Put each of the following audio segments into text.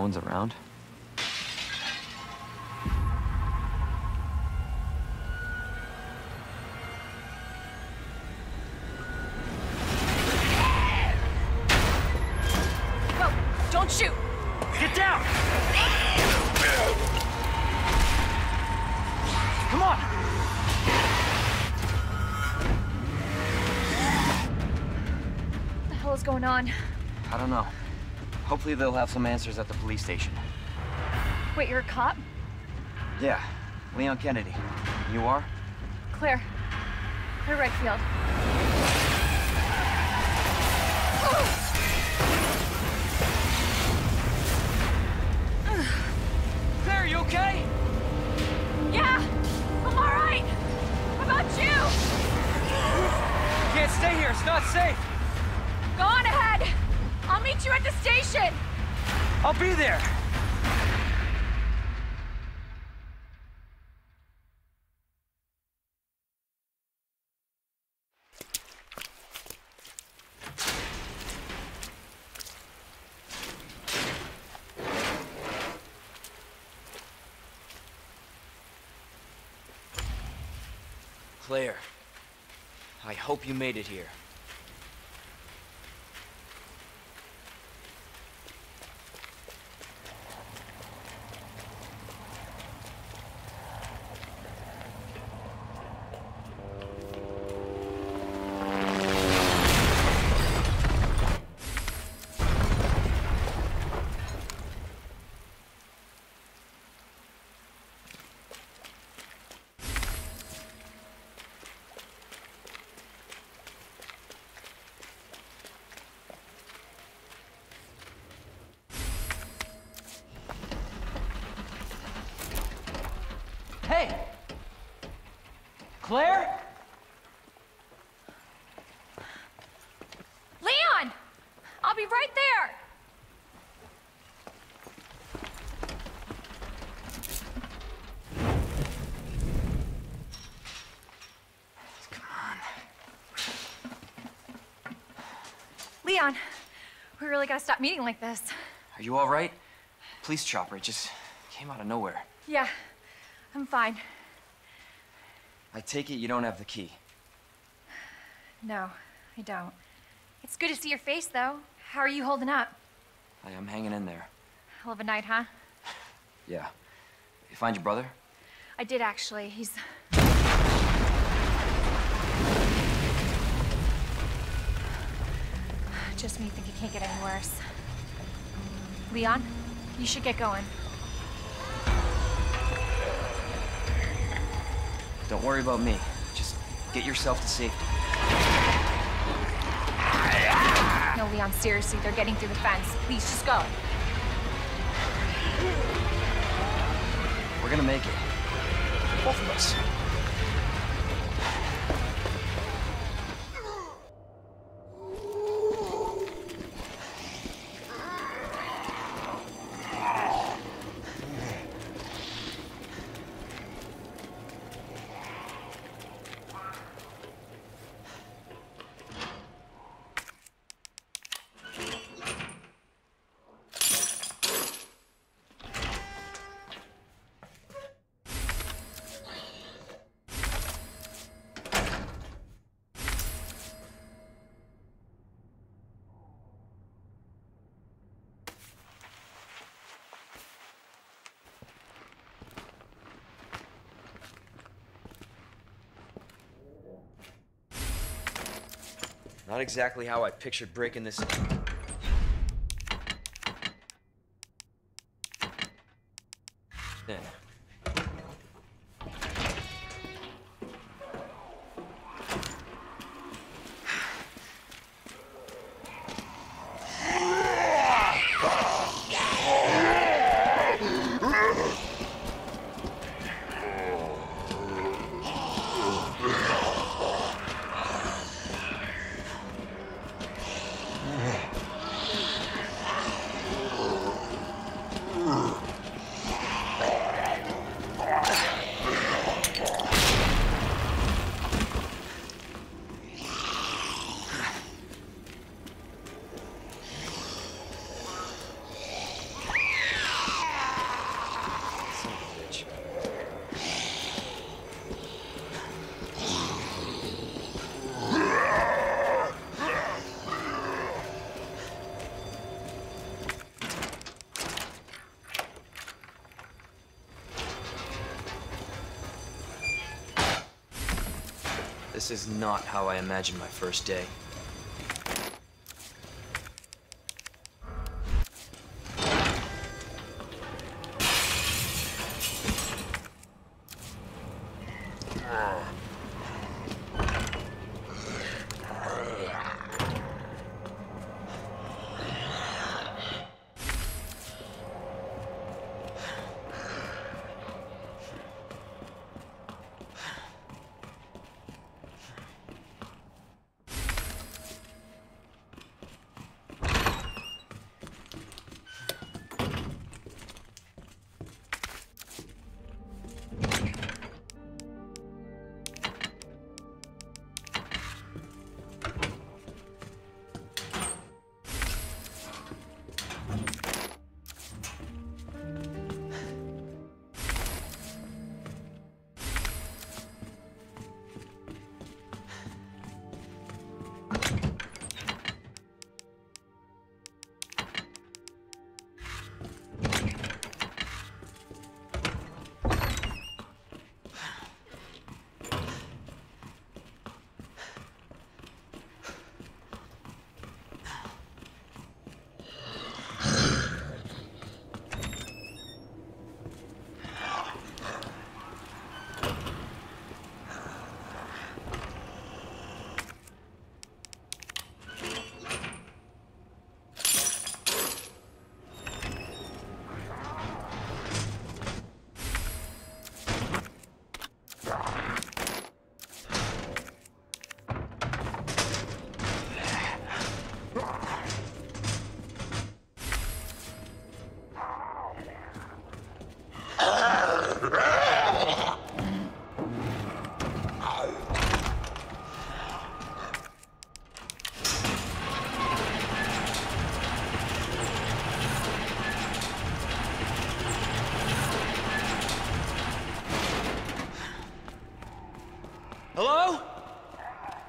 phone's around. On? I don't know. Hopefully they'll have some answers at the police station. Wait, you're a cop? Yeah, Leon Kennedy. You are? Claire. Claire Redfield. Claire, you okay? Yeah, I'm all right. How about you? You can't stay here. It's not safe. Go on ahead! I'll meet you at the station! I'll be there! Claire, I hope you made it here. Claire? Leon! I'll be right there! Come on. Leon, we really gotta stop meeting like this. Are you all right? Police chopper, it just came out of nowhere. Yeah, I'm fine. I take it you don't have the key. No, I don't. It's good to see your face, though. How are you holding up? I am hanging in there. Hell of a night, huh? Yeah. You find your brother? I did, actually. He's... Just me think it can't get any worse. Leon, you should get going. Don't worry about me. Just get yourself to safety. No, Leon, seriously, they're getting through the fence. Please, just go. We're gonna make it. Both of us. Not exactly how I pictured breaking this. Then. This is not how I imagined my first day.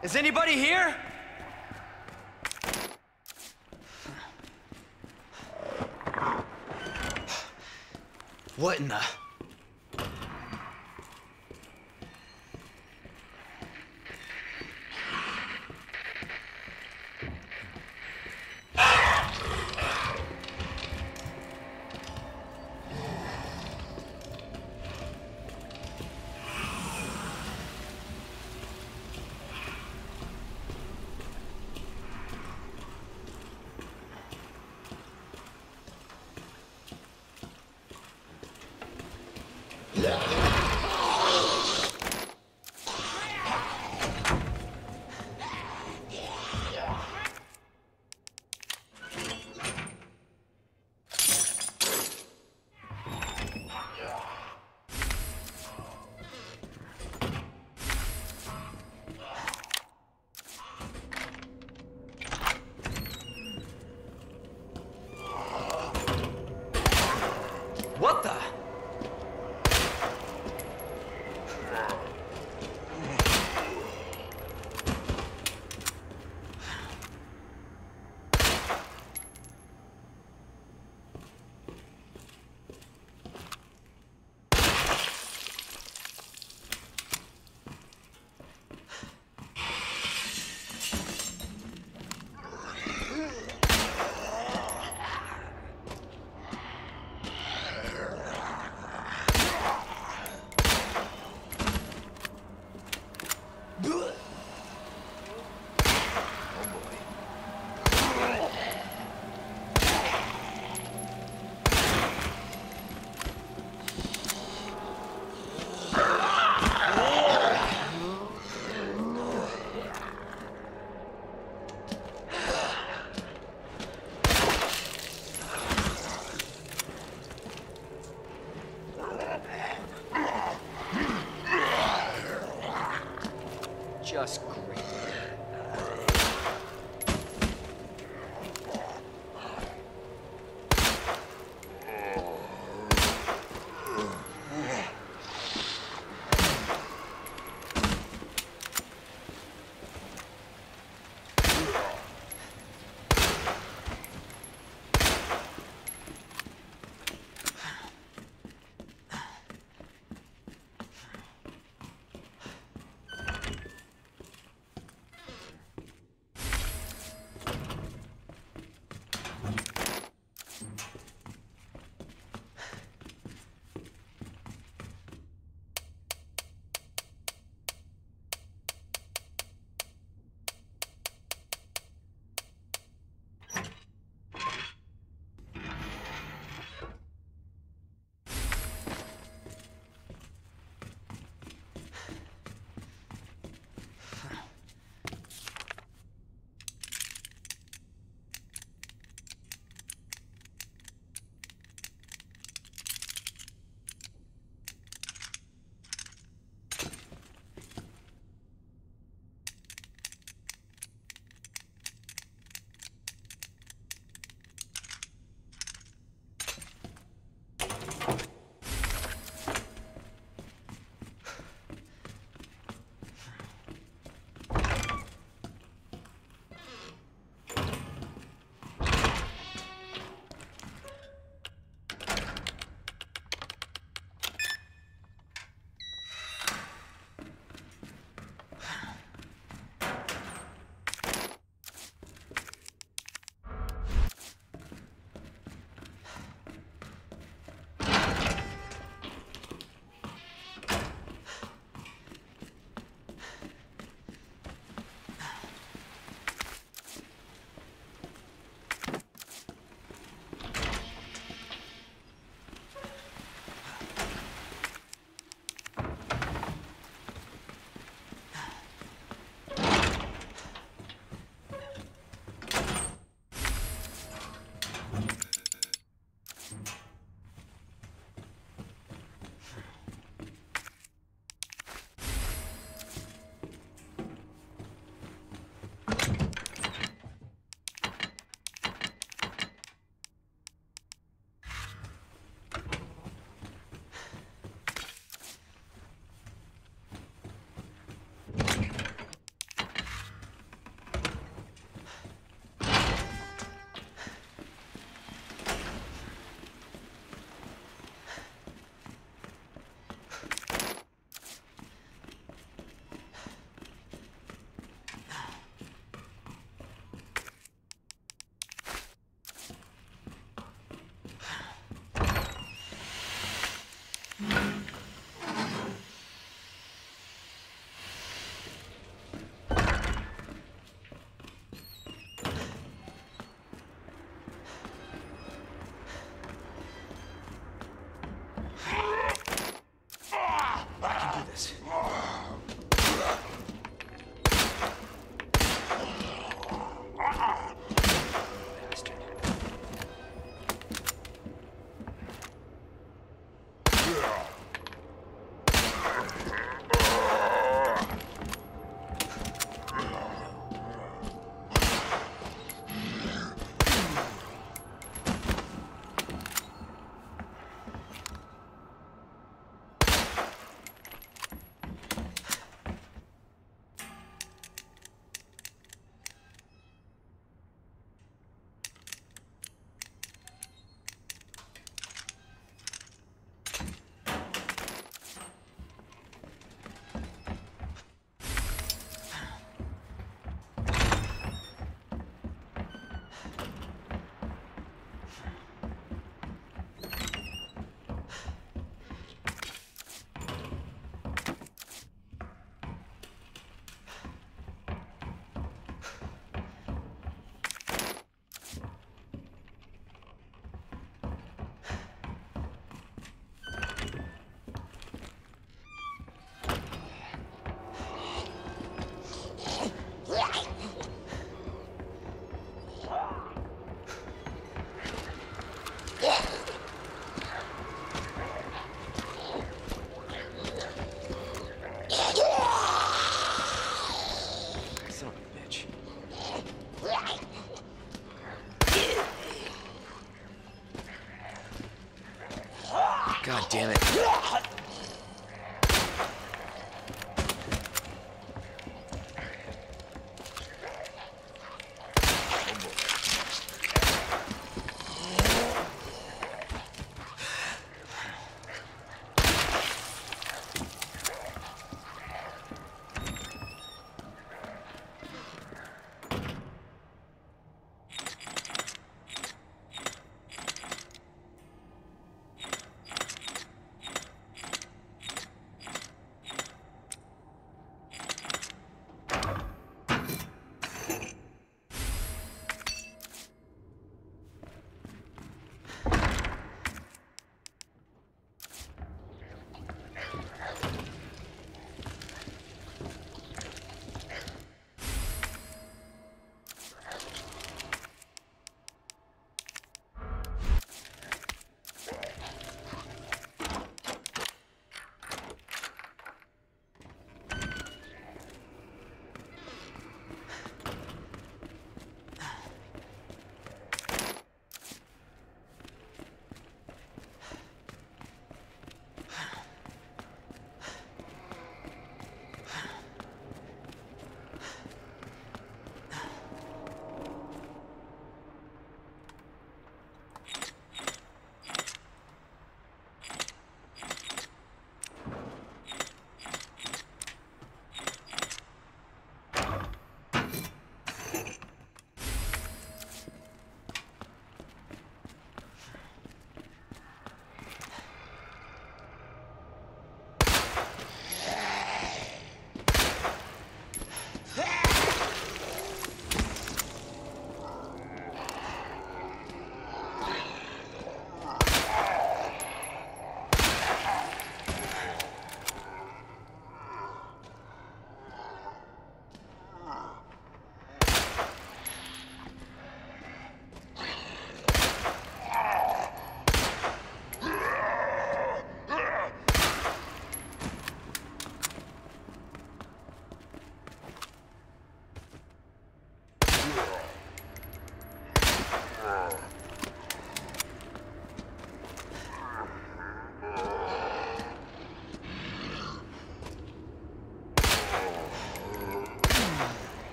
Is anybody here? What in the... damn it.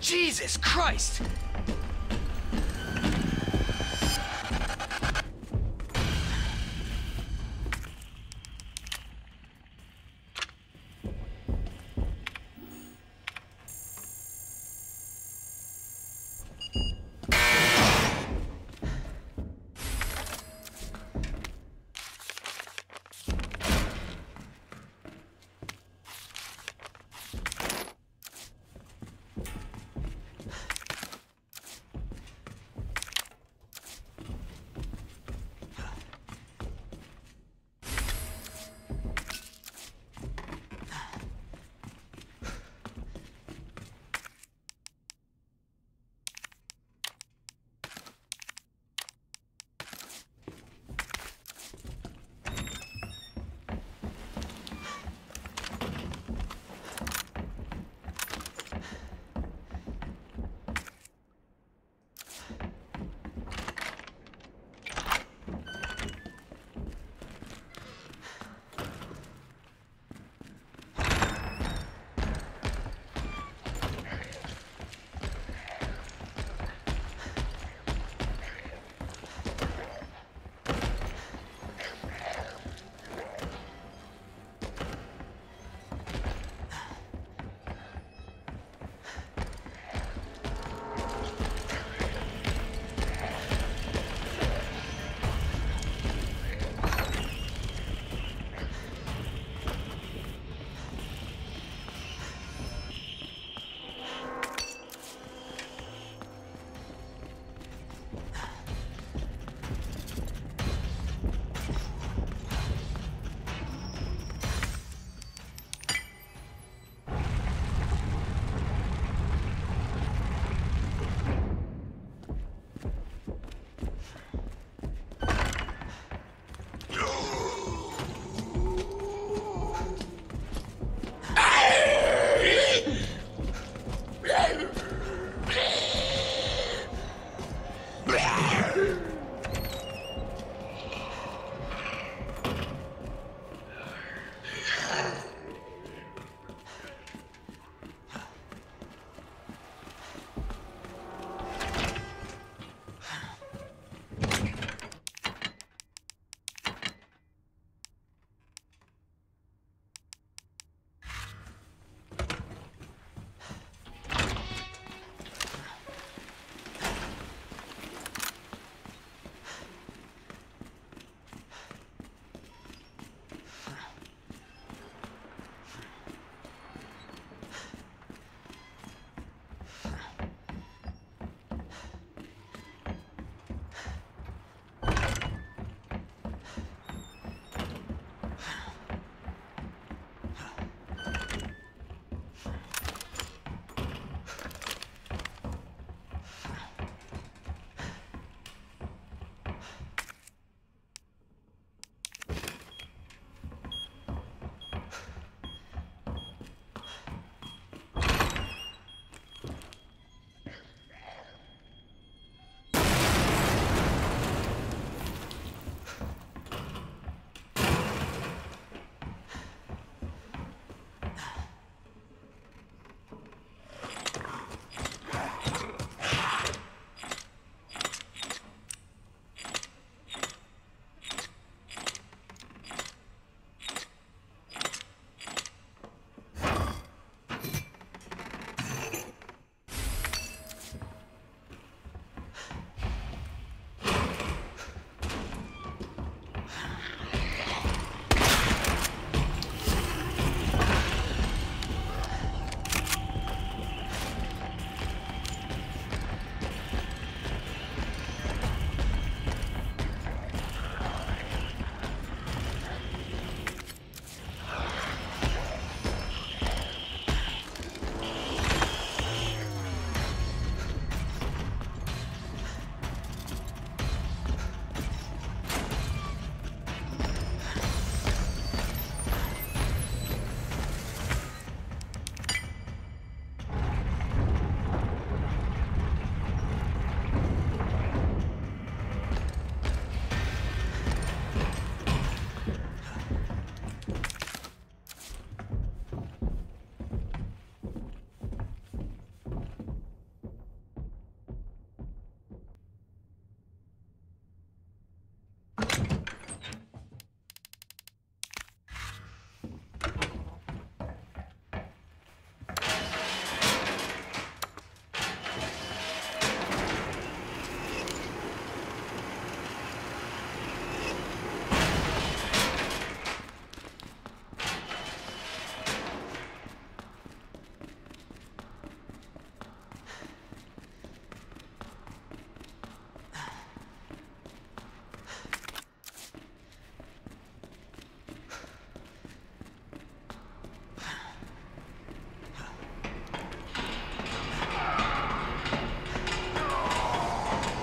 Jesus Christ!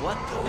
What the...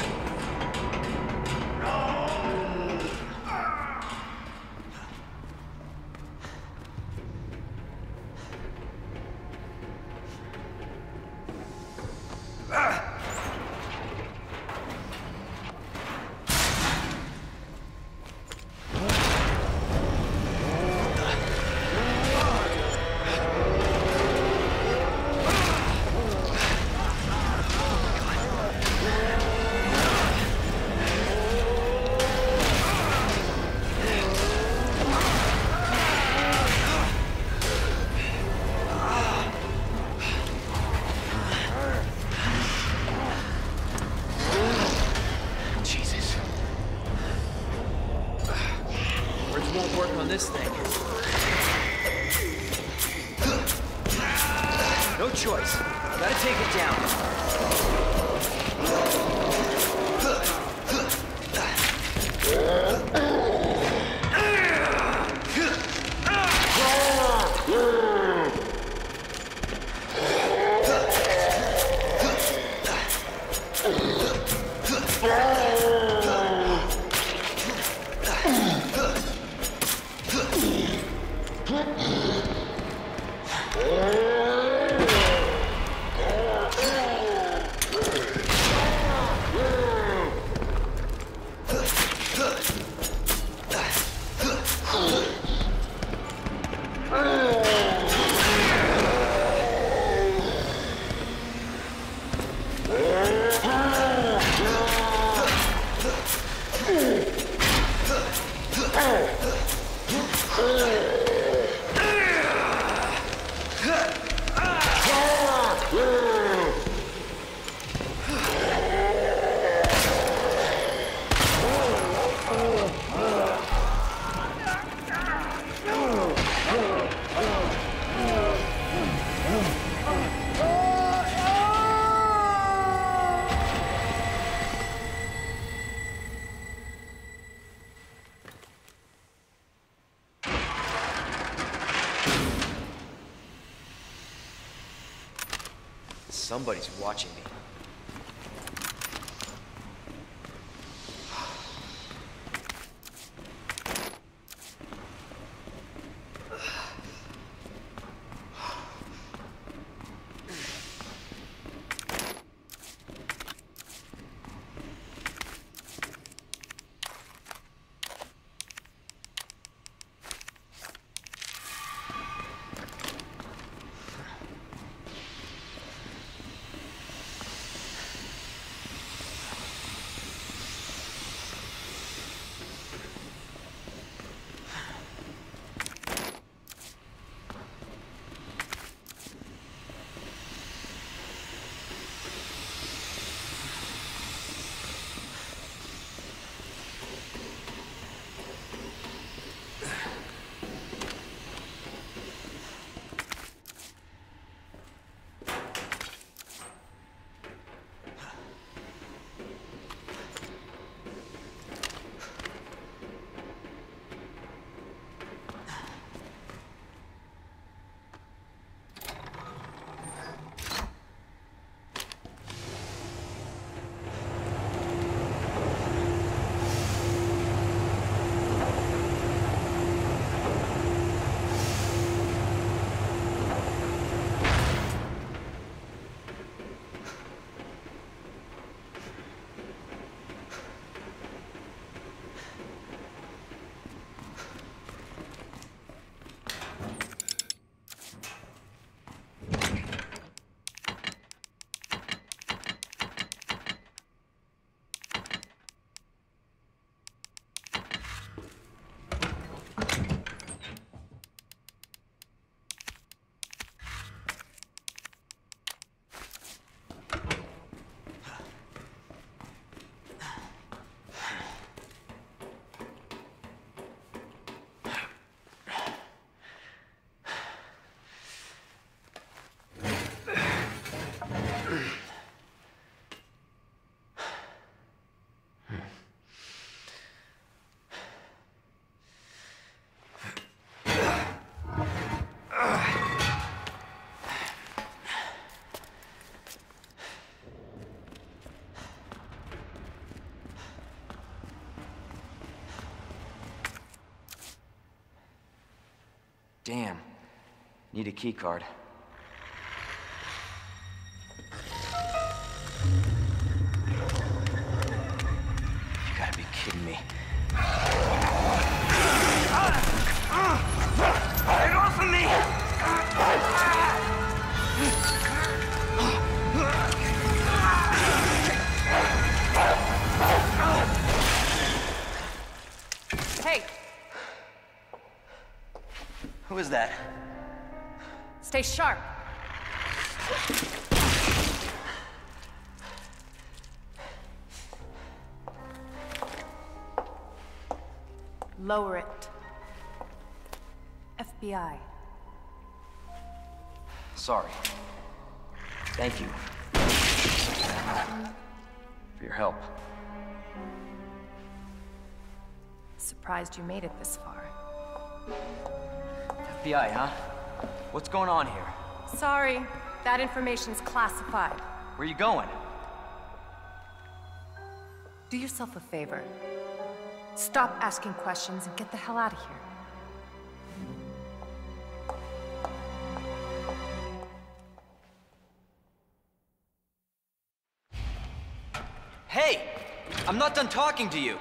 Somebody's watching me. Damn. Need a key card. You gotta be kidding me. Get off of me! Hey! Who is that? Stay sharp. Lower it. FBI. Sorry. Thank you for your help. Surprised you made it this far. FBI, huh? What's going on here? Sorry, that information's classified. Where are you going? Do yourself a favor. Stop asking questions and get the hell out of here. Hey! I'm not done talking to you!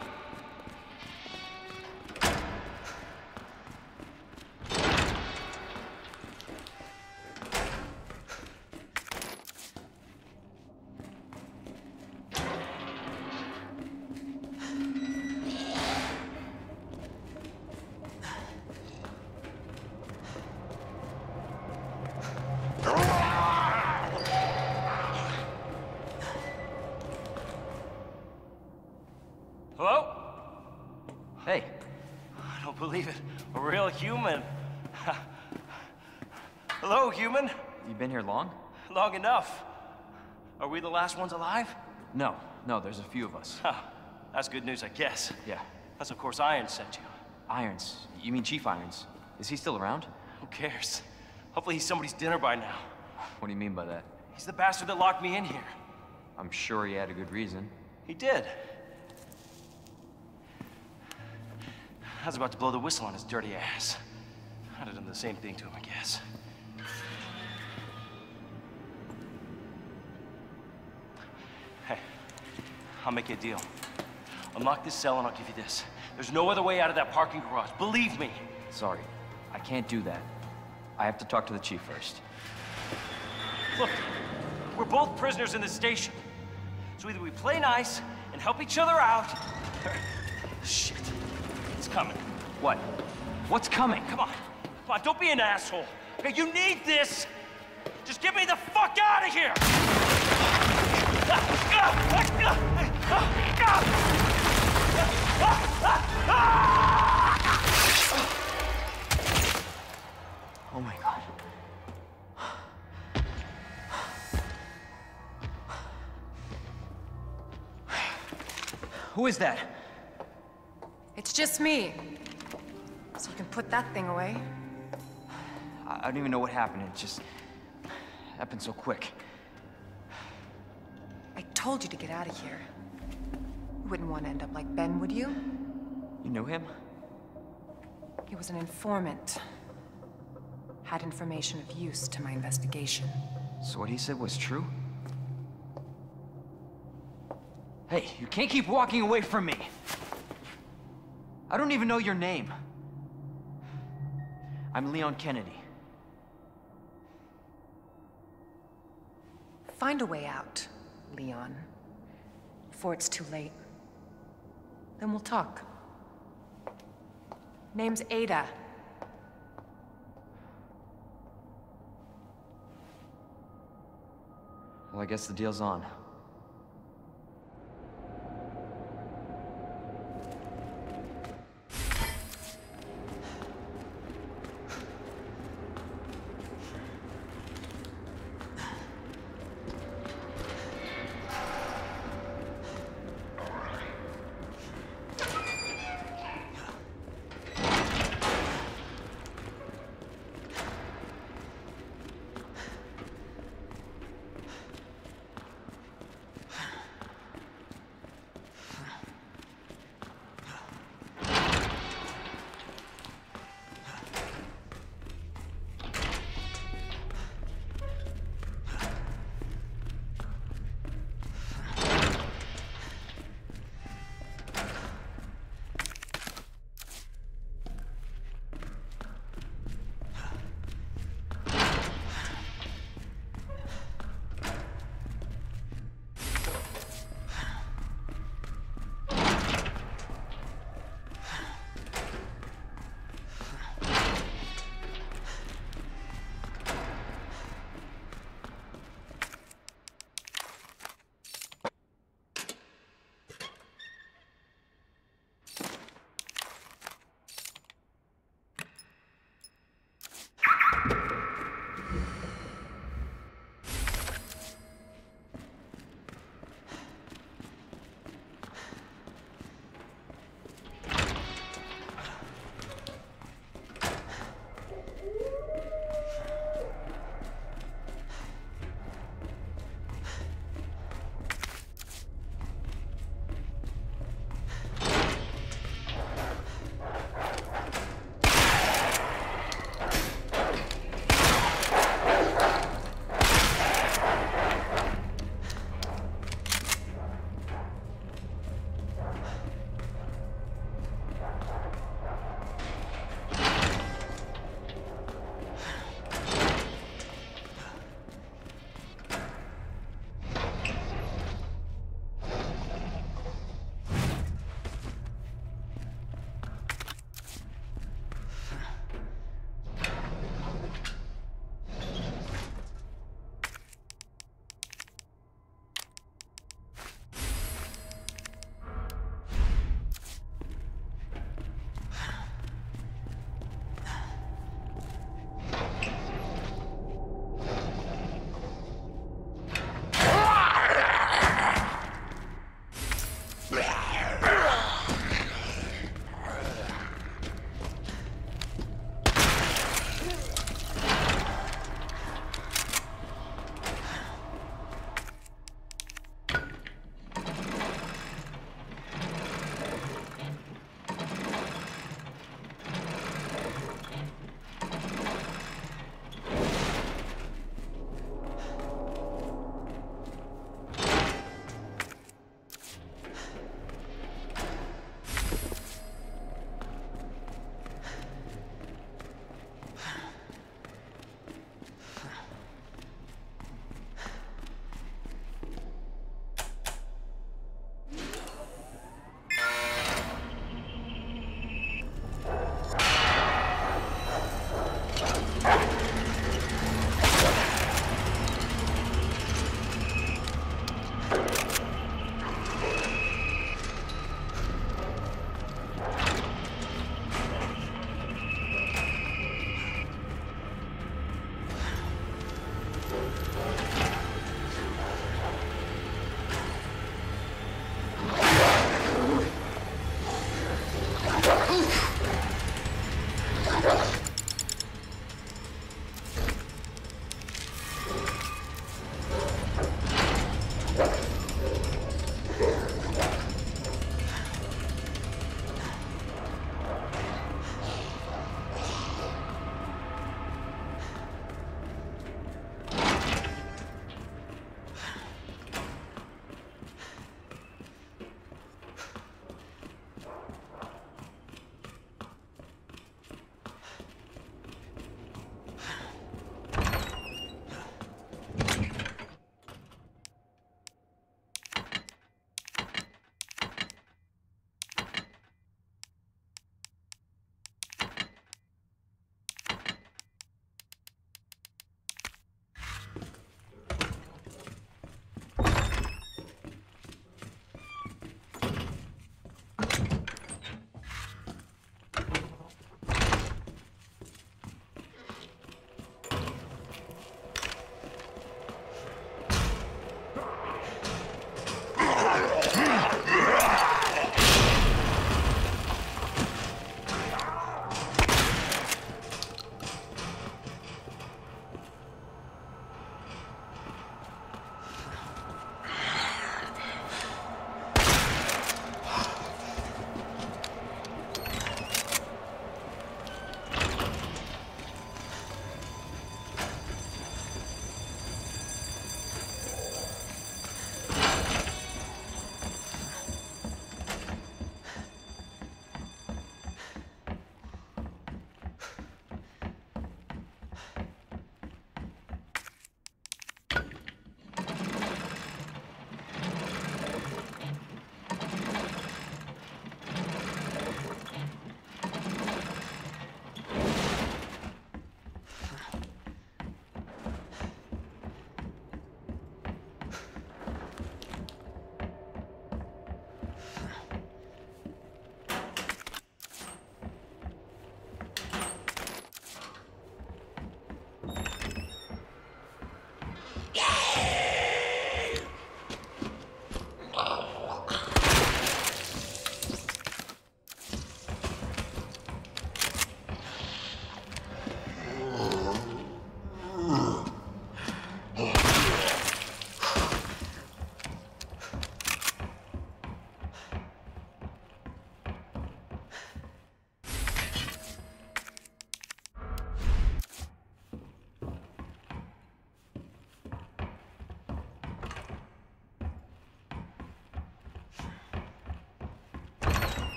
Long enough. Are we the last ones alive? No. No, there's a few of us. Huh. That's good news, I guess. Yeah. That's of course Irons sent you. Irons? You mean Chief Irons? Is he still around? Who cares? Hopefully he's somebody's dinner by now. What do you mean by that? He's the bastard that locked me in here. I'm sure he had a good reason. He did. I was about to blow the whistle on his dirty ass. I'd have done the same thing to him, I guess. I'll make you a deal. Unlock this cell and I'll give you this. There's no other way out of that parking garage, believe me! Sorry, I can't do that. I have to talk to the chief first. Look, we're both prisoners in this station. So either we play nice and help each other out, or... Shit, it's coming. What? What's coming? Come on, come on, don't be an asshole. Okay, you need this! Just get me the fuck out of here! Oh my God. Who is that? It's just me. So you can put that thing away. I don't even know what happened. It just happened so quick. I told you to get out of here. You wouldn't want to end up like Ben, would you? You knew him? He was an informant. Had information of use to my investigation. So what he said was true? Hey, you can't keep walking away from me! I don't even know your name. I'm Leon Kennedy. Find a way out, Leon, before it's too late. Then we'll talk. Name's Ada. Well, I guess the deal's on.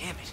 Damn it.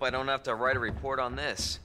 Hope I don't have to write a report on this.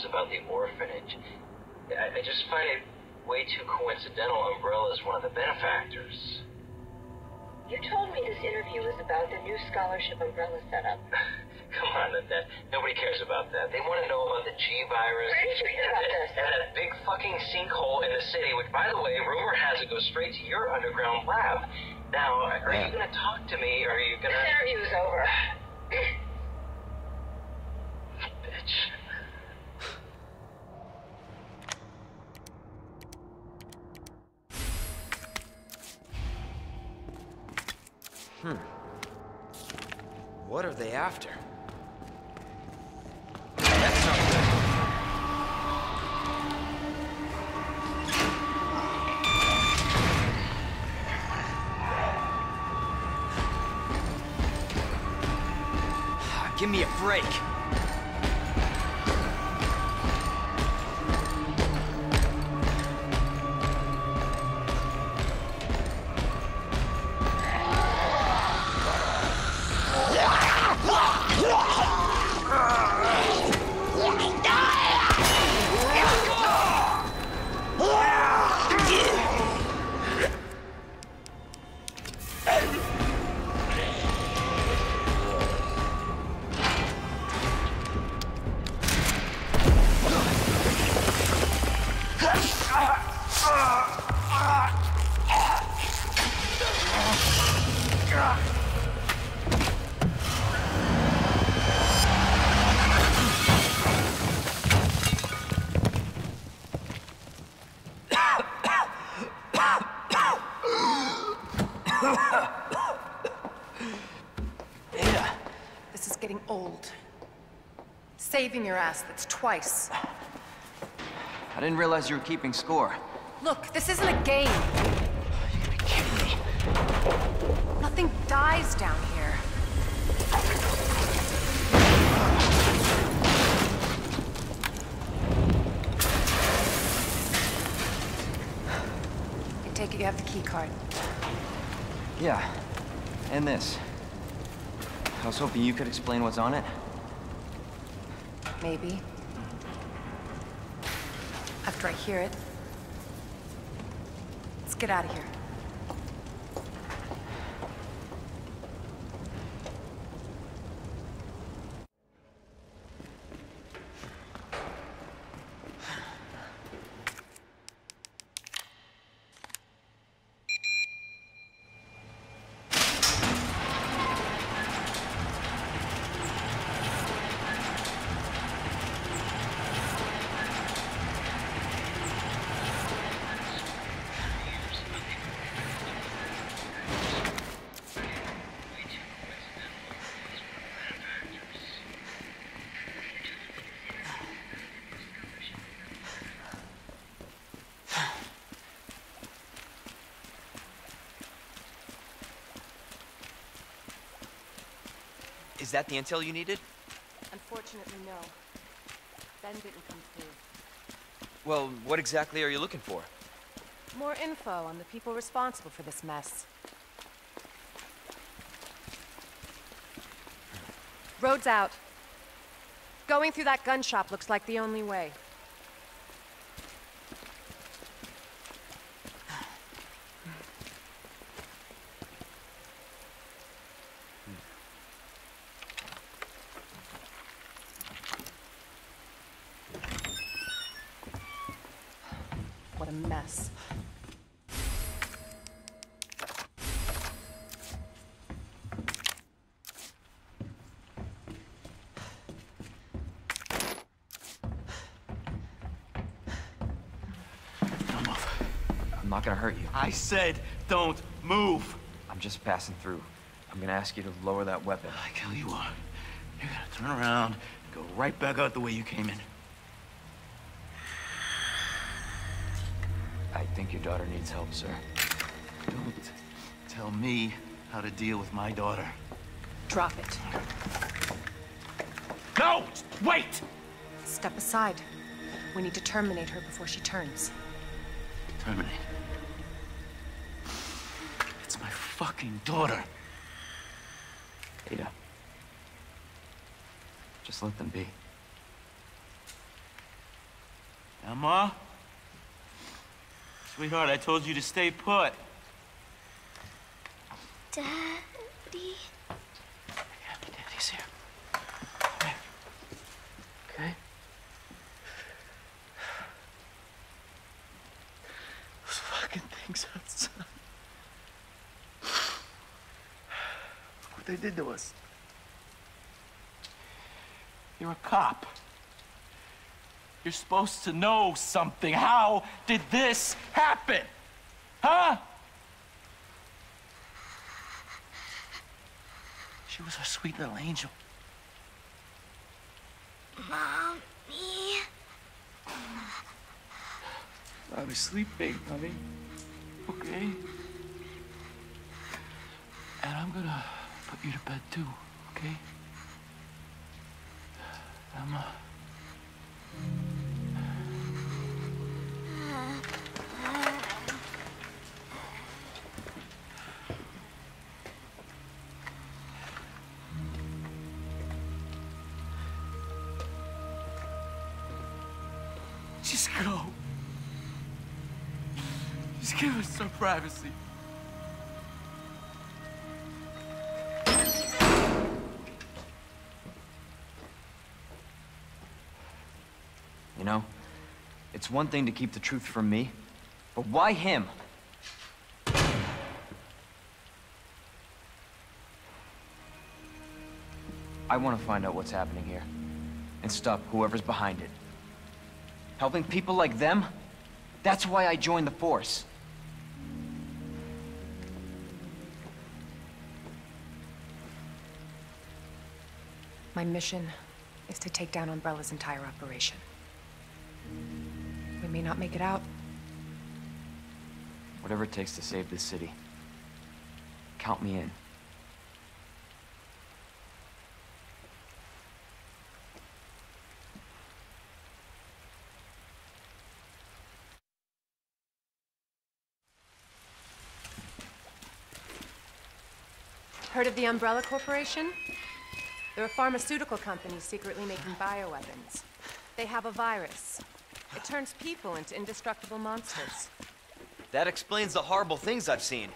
rumors about the orphanage. I just find it way too coincidental Umbrella is one of the benefactors. You told me this interview was about the new scholarship Umbrella set up. Come on, Annette. Nobody cares about that. They want to know about the G virus. Where did you hear about this? And a big fucking sinkhole in the city, which, by the way, rumor has it goes straight to your underground lab. Now, are you going to talk to me, or are you going to... This interview is over. Bitch. What are they after? That's not good. Give me a break. Ada, this is getting old. Saving your ass, that's twice. I didn't realize you were keeping score. Look, this isn't a game. You gotta be kidding me. Nothing dies down here. I take it you have the key card. Yeah, and this. I was hoping you could explain what's on it. Maybe. After I hear it. Let's get out of here. Is that the intel you needed? Unfortunately, no. Ben didn't come through. Well, what exactly are you looking for? More info on the people responsible for this mess. Road's out. Going through that gun shop looks like the only way. I'm not gonna hurt you. I said, don't move. I'm just passing through. I'm gonna ask you to lower that weapon. Like hell you are. You're gonna turn around and go right back out the way you came in. I think your daughter needs help, sir. Don't tell me how to deal with my daughter. Drop it. No! Wait! Step aside. We need to terminate her before she turns. Terminate. Fucking daughter. Ada. Just let them be. Emma? Sweetheart, I told you to stay put. Daddy? Yeah, Daddy's here. Come here. Okay? Those fucking things outside. Look what they did to us. You're a cop. You're supposed to know something. How did this happen? Huh? She was our sweet little angel. Mommy. I was sleeping, honey. Okay? And I'm gonna put you to bed too, okay? Emma. Just go. Just give us some privacy. You know, it's one thing to keep the truth from me, but why him? I want to find out what's happening here and stop whoever's behind it. Helping people like them? That's why I joined the force. My mission is to take down Umbrella's entire operation. We may not make it out. Whatever it takes to save this city, count me in. Heard of the Umbrella Corporation? They're a pharmaceutical company secretly making bioweapons. They have a virus. It turns people into indestructible monsters. That explains the horrible things I've seen.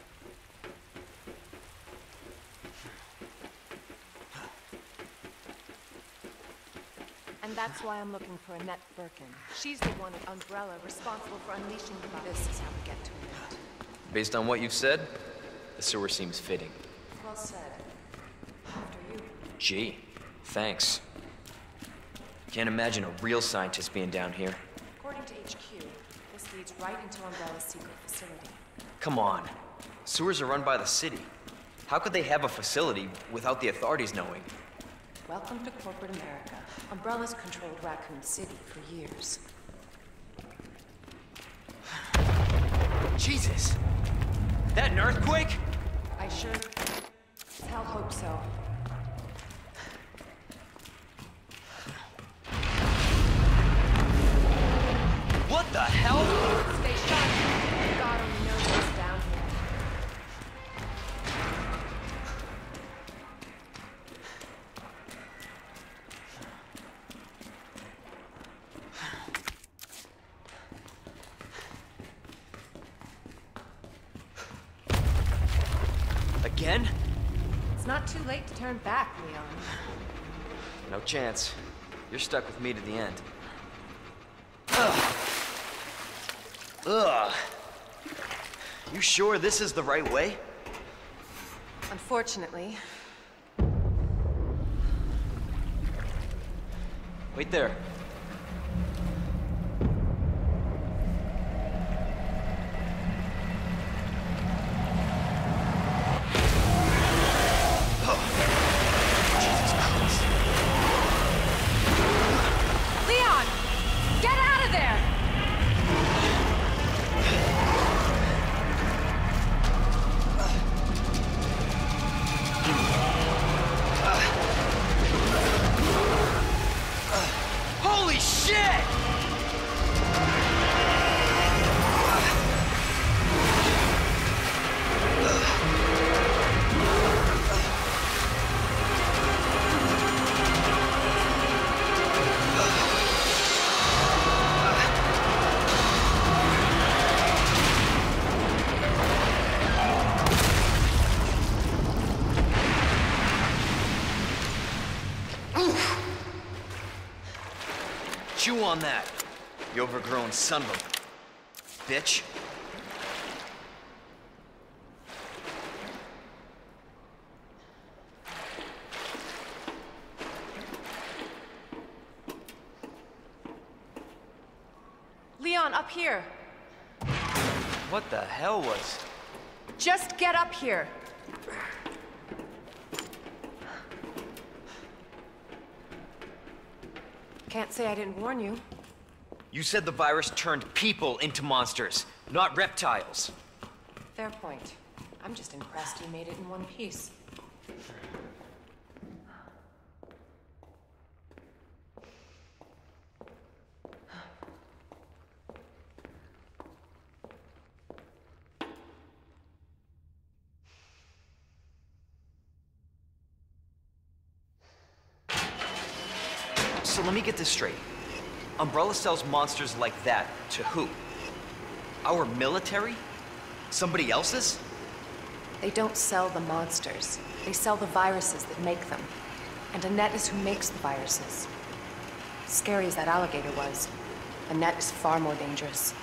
And that's why I'm looking for Annette Birkin. She's the one at Umbrella responsible for unleashing the virus. This is how we get to Annette. Based on what you've said, the sewer seems fitting. Well said. After you. Gee, thanks. Can't imagine a real scientist being down here. According to HQ, this leads right into Umbrella's secret facility. Come on. Sewers are run by the city. How could they have a facility without the authorities knowing? Welcome to corporate America. Umbrella's controlled Raccoon City for years. Jesus! That an earthquake? I sure... I'll hope so. What the hell? Stay shut. God only knows what's down here. Again? It's not too late to turn back, Leon. No chance. You're stuck with me to the end. Ugh. Ugh. You sure this is the right way? Unfortunately. Wait there. chew on that, you overgrown son of a bitch. Leon, up here. What the hell was? Just get up here. Can't say I didn't warn you. You said the virus turned people into monsters, not reptiles. Fair point. I'm just impressed you made it in one piece. So let me get this straight. Umbrella sells monsters like that to who? Our military? Somebody else's? They don't sell the monsters. They sell the viruses that make them. And Annette is who makes the viruses. Scary as that alligator was, Annette is far more dangerous.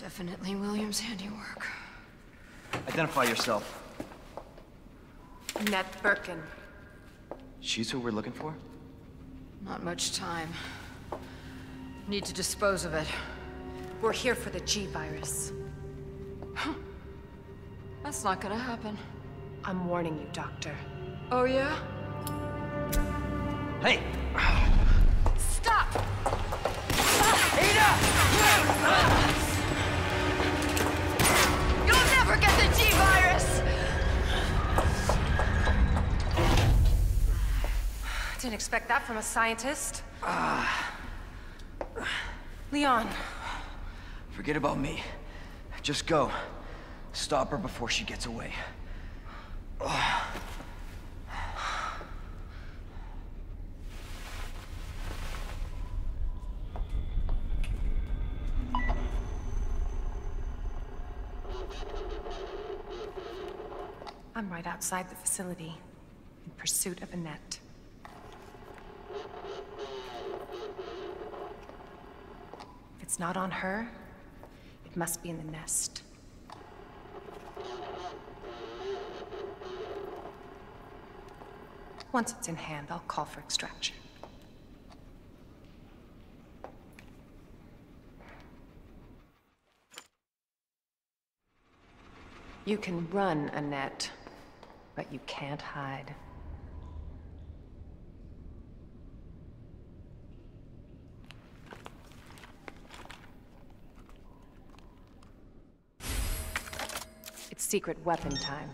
Definitely William's handiwork. Identify yourself. Annette Birkin. She's who we're looking for? Not much time. Need to dispose of it. We're here for the G virus. Huh. That's not gonna happen. I'm warning you, Doctor. Oh, yeah? Hey! Stop! Ada! Forget the G virus! Didn't expect that from a scientist. Leon. Forget about me. Just go. Stop her before she gets away. I'm right outside the facility, in pursuit of Annette. If it's not on her, it must be in the nest. Once it's in hand, I'll call for extraction. You can run, Annette. But you can't hide. It's secret weapon time.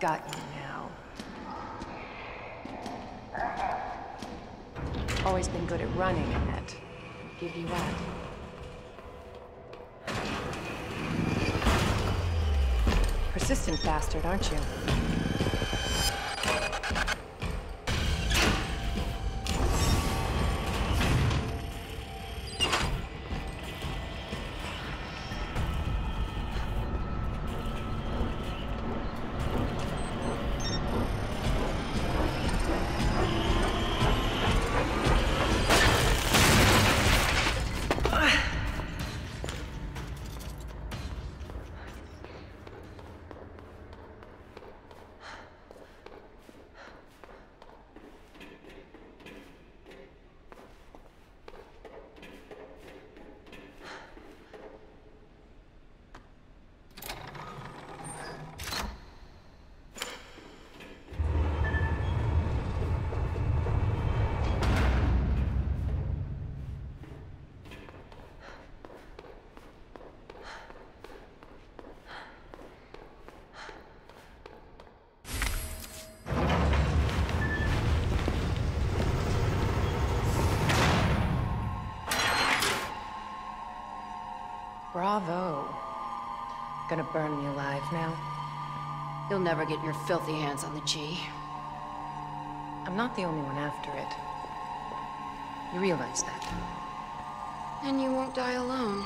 Got you now. Always been good at running, Annette. Give you that. Persistent bastard, aren't you? Bravo. Gonna burn me alive now. You'll never get your filthy hands on the G. I'm not the only one after it. You realize that. And you won't die alone.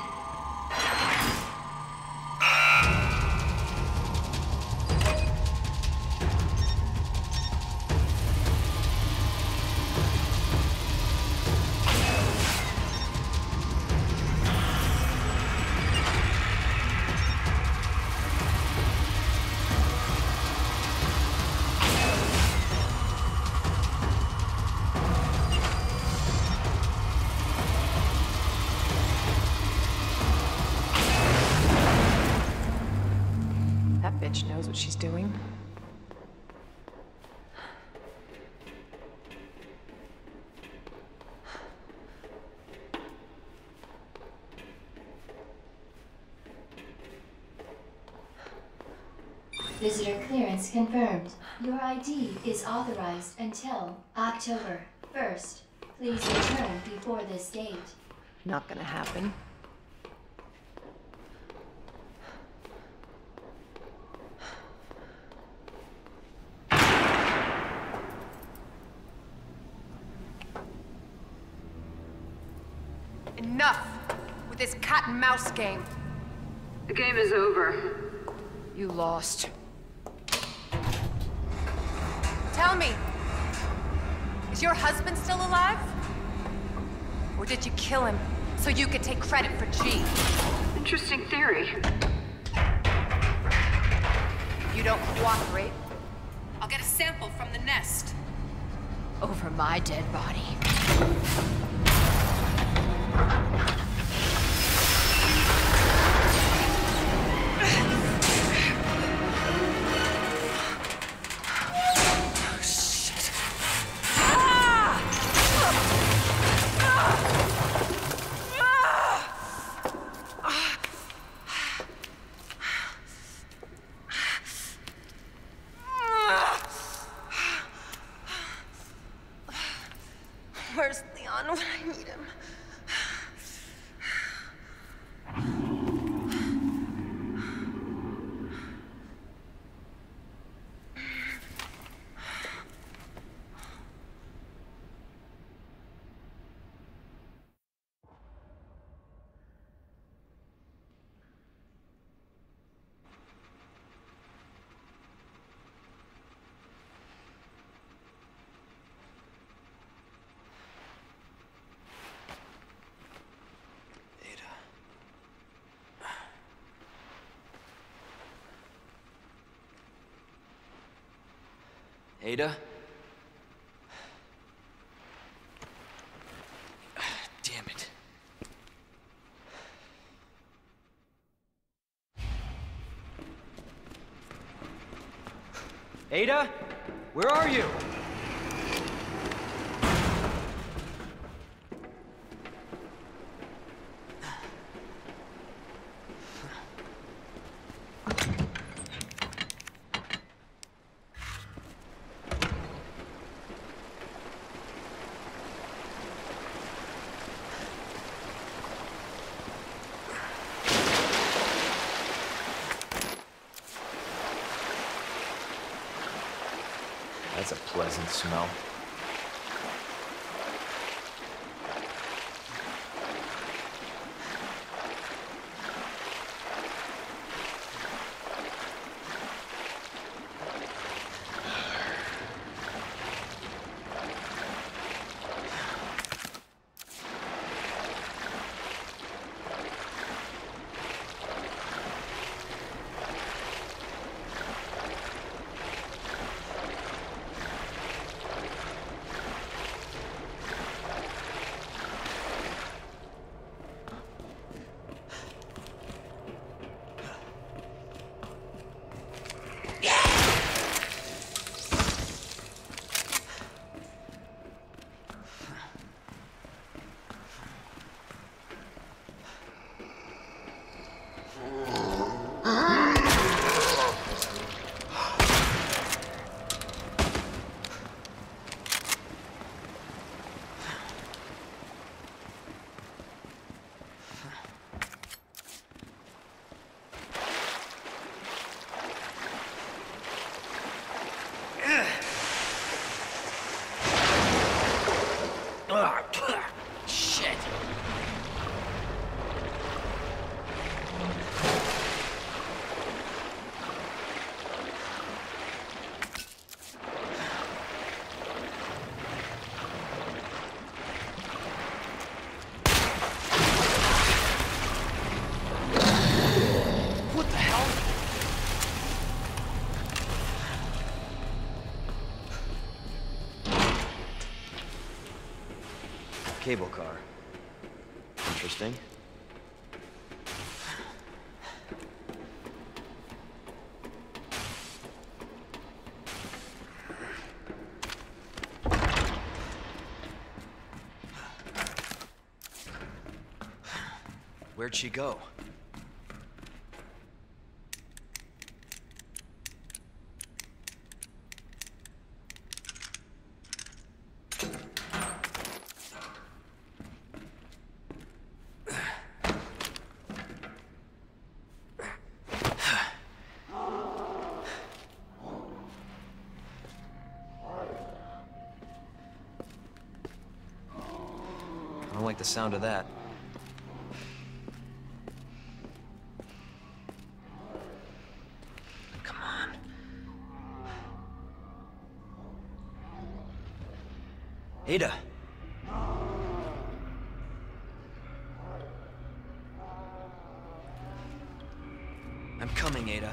Knows what she's doing. Visitor clearance confirmed. Your ID is authorized until October 1st. Please return before this date. Not gonna happen. Enough with this cat and mouse game. The game is over. You lost. Tell me, is your husband still alive? Or did you kill him so you could take credit for G? Interesting theory. If you don't cooperate, I'll get a sample from the nest. Over my dead body. Where's Leon when I need him? Ada? Damn it. Ada, where are you? That's a pleasant smell. Cable car. Interesting. Where'd she go? The sound of that. Come on. Ada. I'm coming, Ada.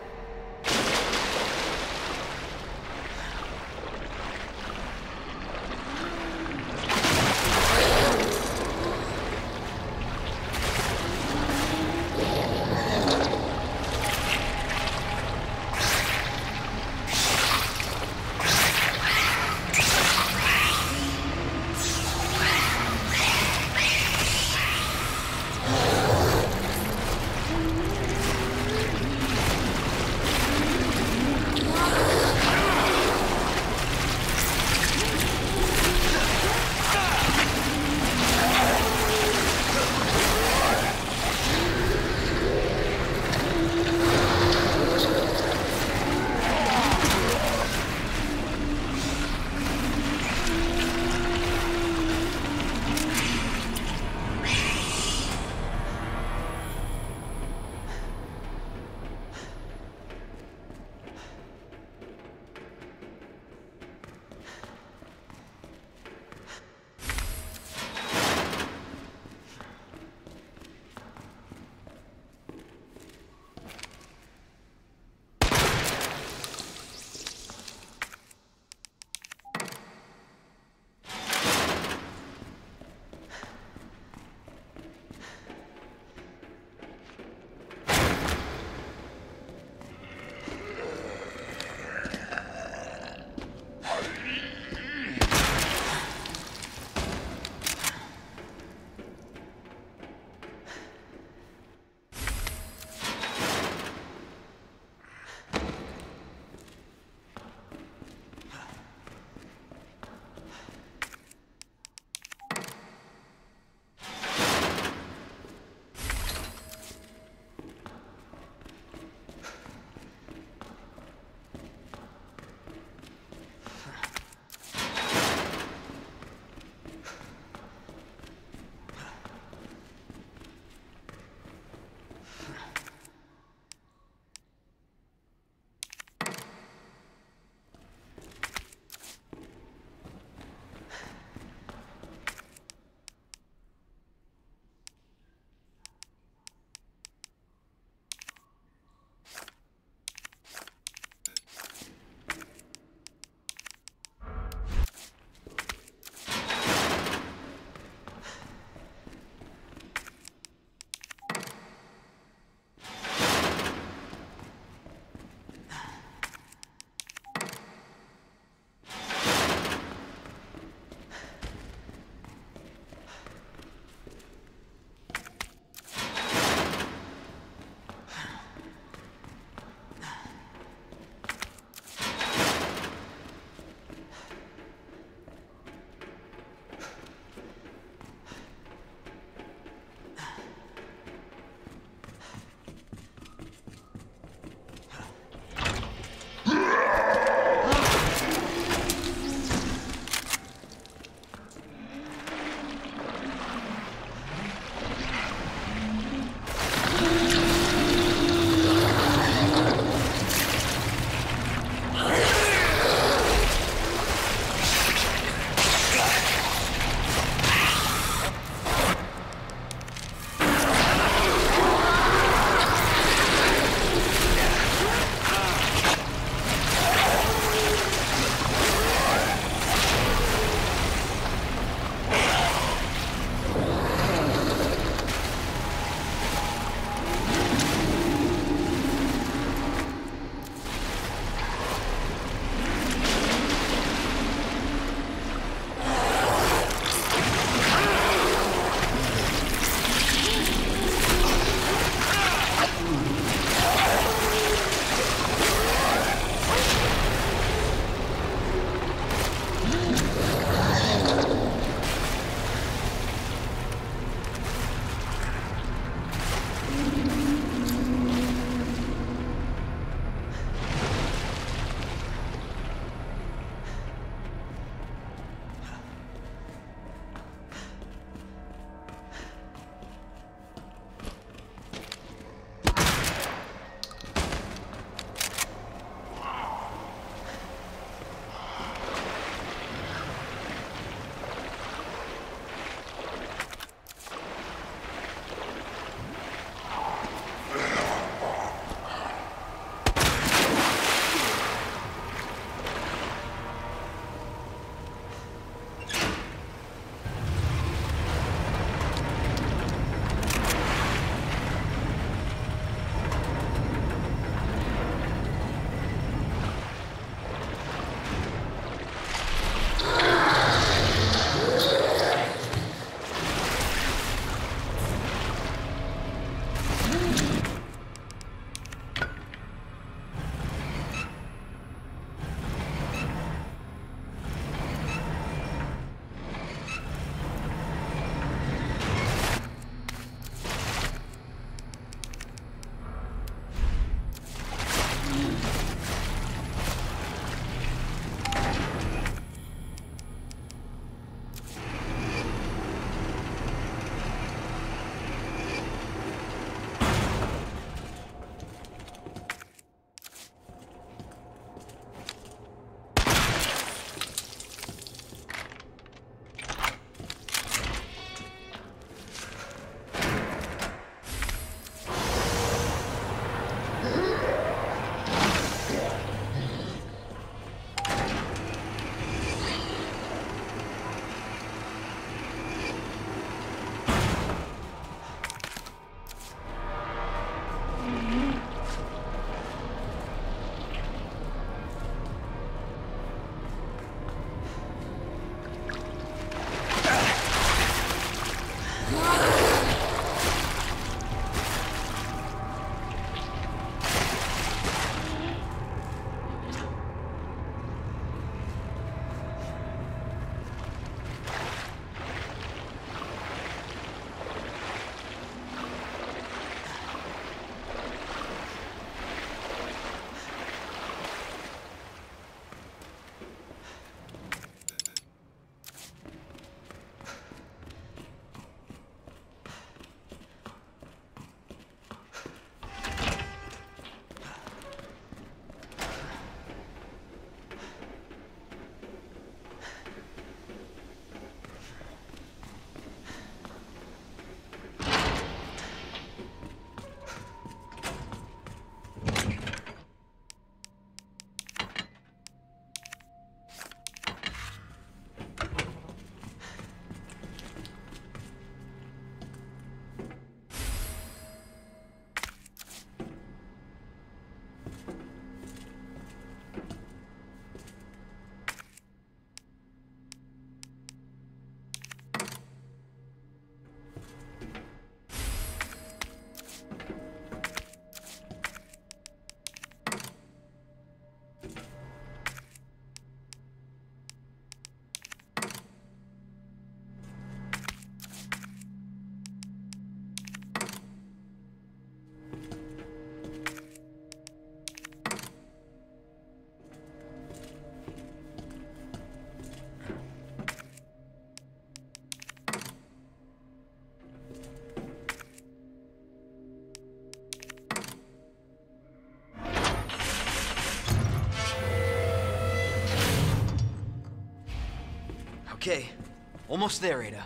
Okay, almost there, Ada.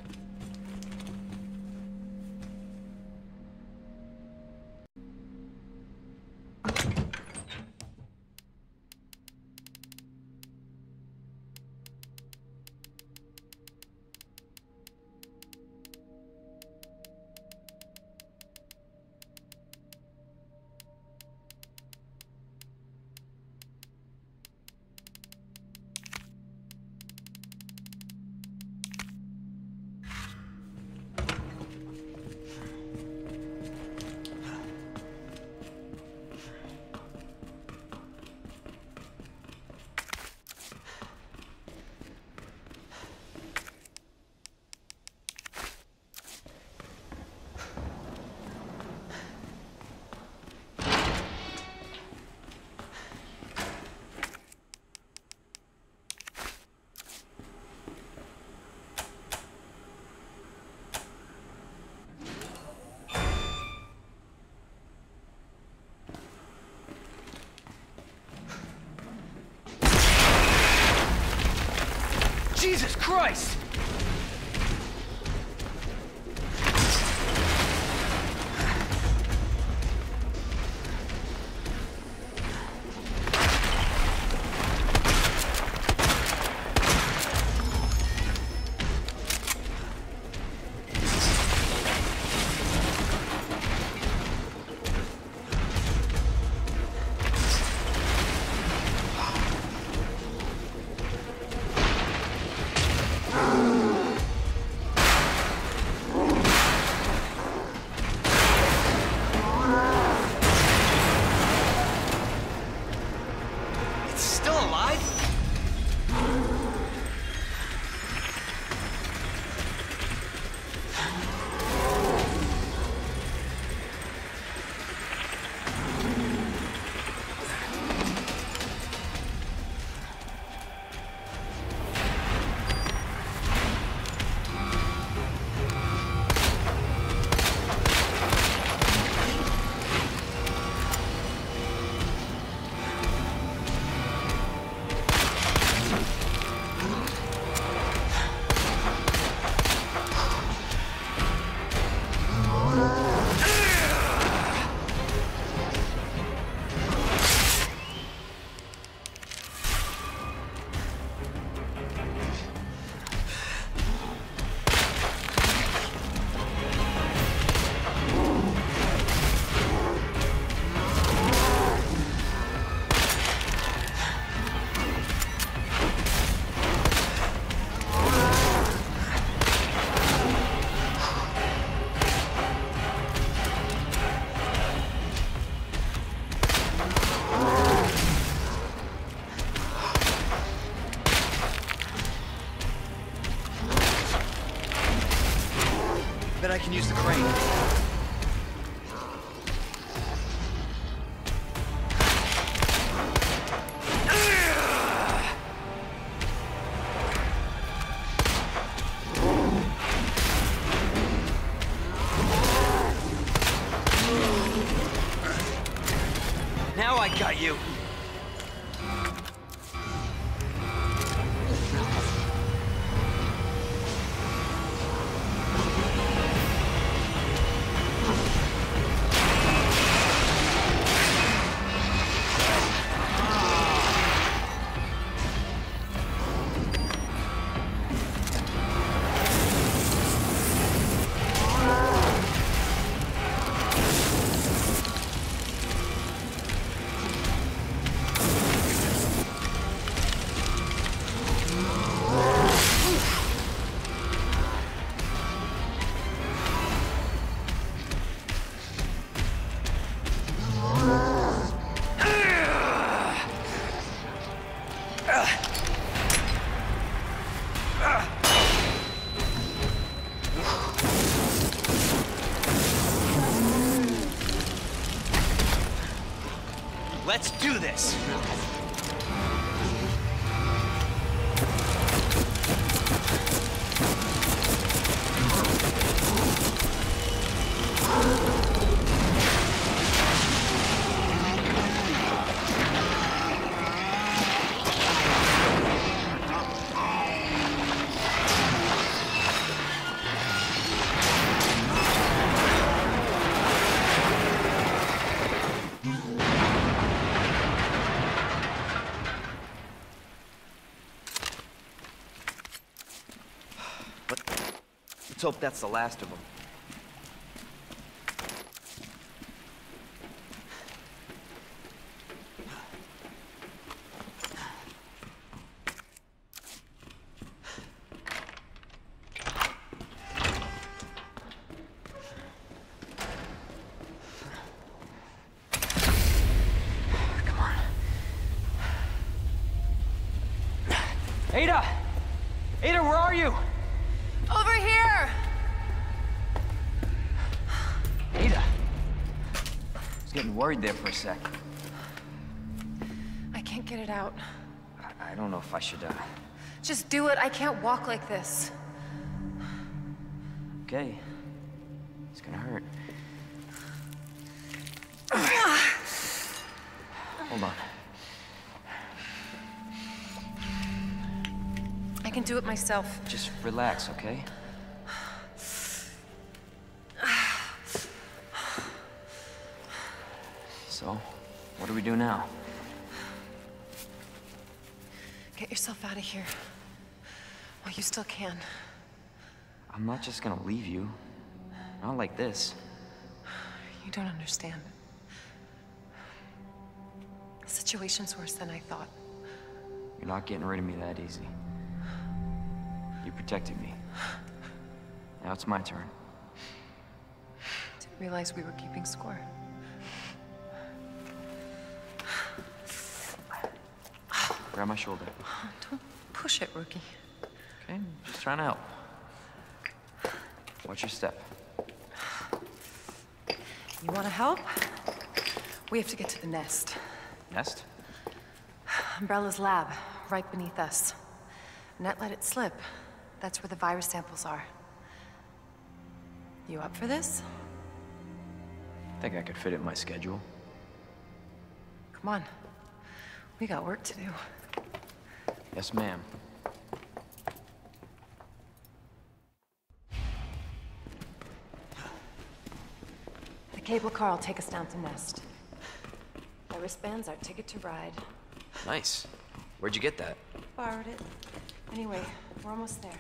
bet I can use the crane. Now I got you. Let's do this! Let's hope that's the last of them. Come on. Ada! Ada, where are you? Over here! Ada! I was getting worried there for a sec. I can't get it out. I don't know if I should, Just do it. I can't walk like this. Okay. It's gonna hurt. Hold on. I can do it myself. Just relax, okay? So, what do we do now? Get yourself out of here. While you still can. I'm not just gonna leave you. Not like this. You don't understand. The situation's worse than I thought. You're not getting rid of me that easy. You protected me. Now it's my turn. Didn't realize we were keeping score. Grab my shoulder. Don't push it, rookie. Okay, just trying to help. Watch your step. You want to help? We have to get to the nest. Nest? Umbrella's lab, right beneath us. Annette let it slip. That's where the virus samples are. You up for this? I think I could fit it in my schedule. Come on. We got work to do. Yes, ma'am. The cable car will take us down to Nest. Our wristband's our ticket to ride. Nice. Where'd you get that? Borrowed it. Anyway, we're almost there.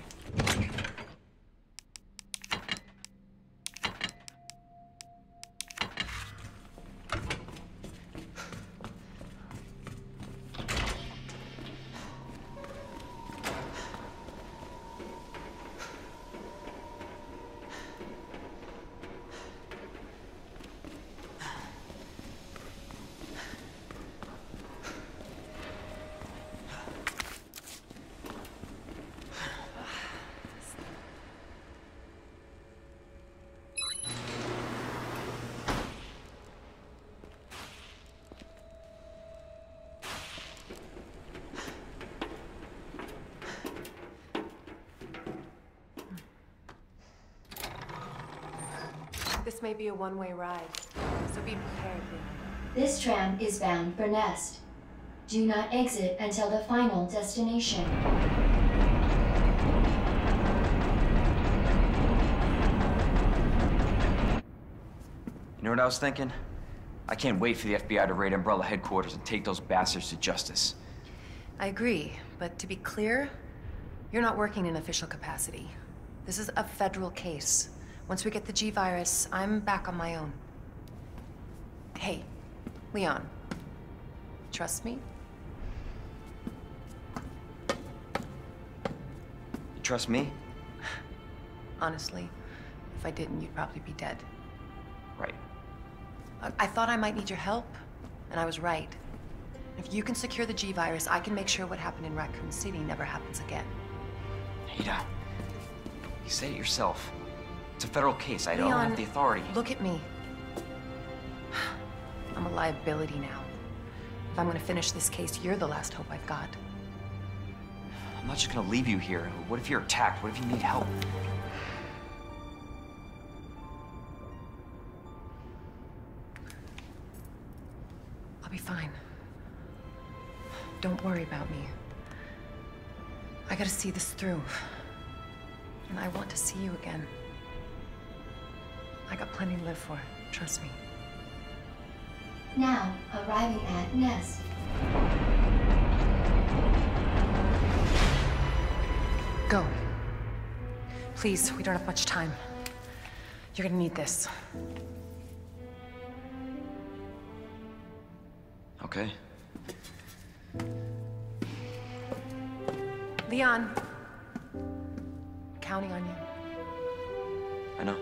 This may be a one-way ride, so be prepared, Lee. This tram is bound for Nest. Do not exit until the final destination. You know what I was thinking? I can't wait for the FBI to raid Umbrella headquarters and take those bastards to justice. I agree, but to be clear, you're not working in official capacity. This is a federal case. Once we get the G virus, I'm back on my own. Hey, Leon, trust me? You trust me? Honestly, if I didn't, you'd probably be dead. Right. I thought I might need your help, and I was right. If you can secure the G virus, I can make sure what happened in Raccoon City never happens again. Ada, you said it yourself. It's a federal case. I don't have the authority. Look at me. I'm a liability now. If I'm going to finish this case, you're the last hope I've got. I'm not just going to leave you here. What if you're attacked? What if you need help? I'll be fine. Don't worry about me. I gotta see this through. And I want to see you again. I got plenty to live for, trust me. Now, arriving at Nest. Go. Please, we don't have much time. You're gonna need this. Okay. Leon, I'm counting on you. I know.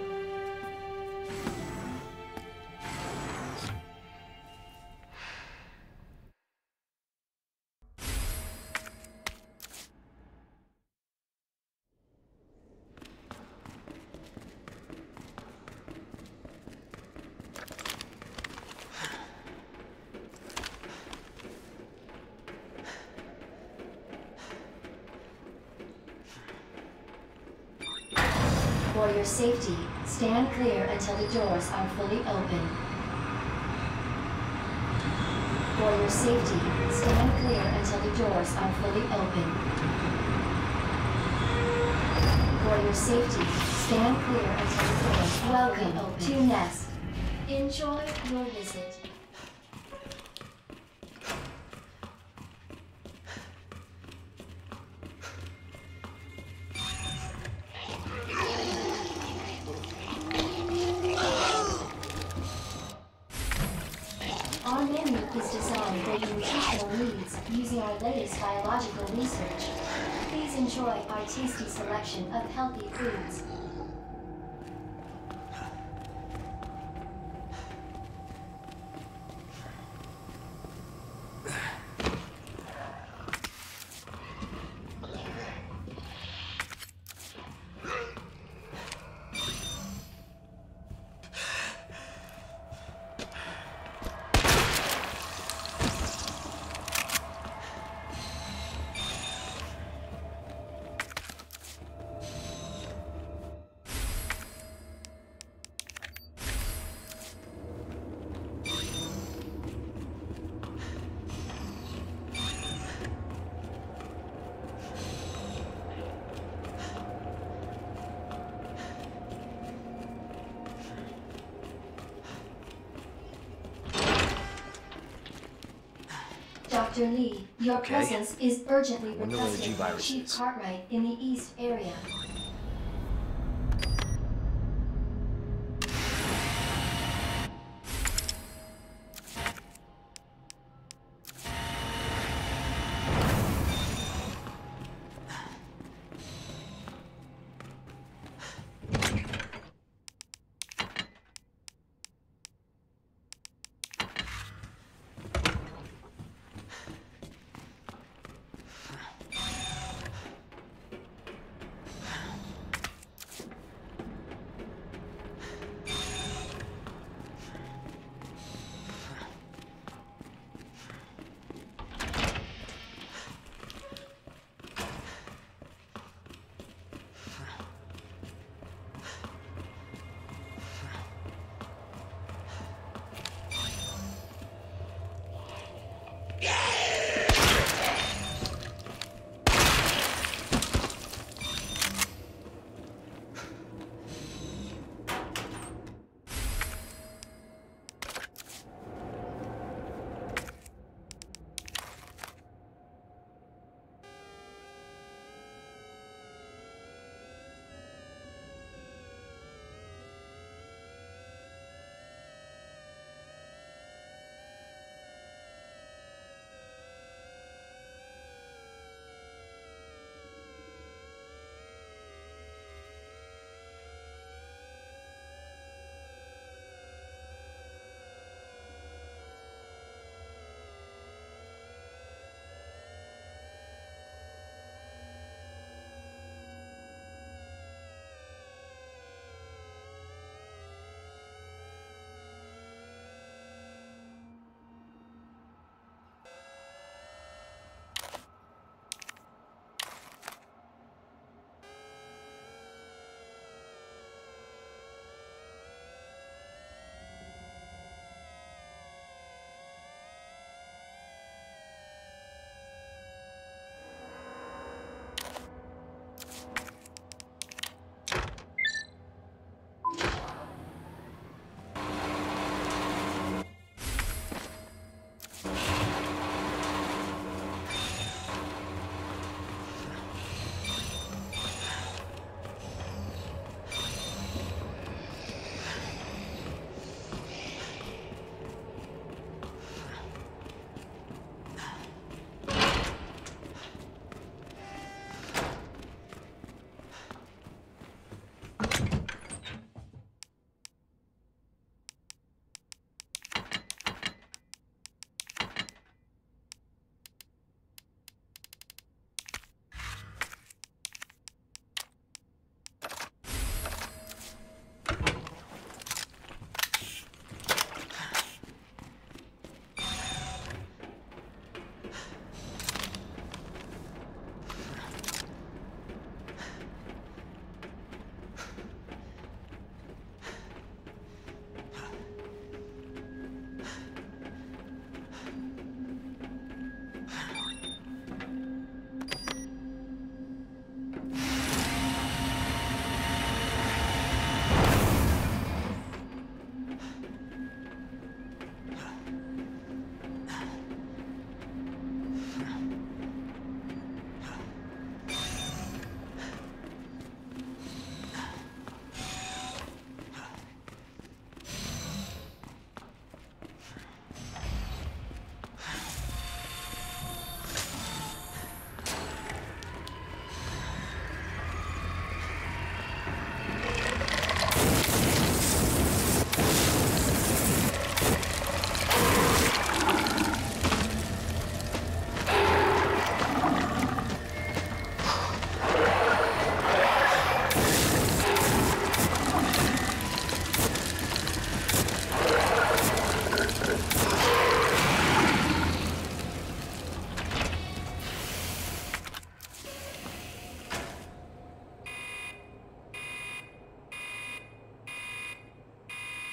For your safety, stand clear until the doors are fully open. For your safety, stand clear until the doors are fully open. For your safety, stand clear until the doors are fully open. Welcome to Nest. Enjoy your visit. Tasty selection of healthy foods. Dr. Lee, your presence is urgently requested by Chief Cartwright in the East area.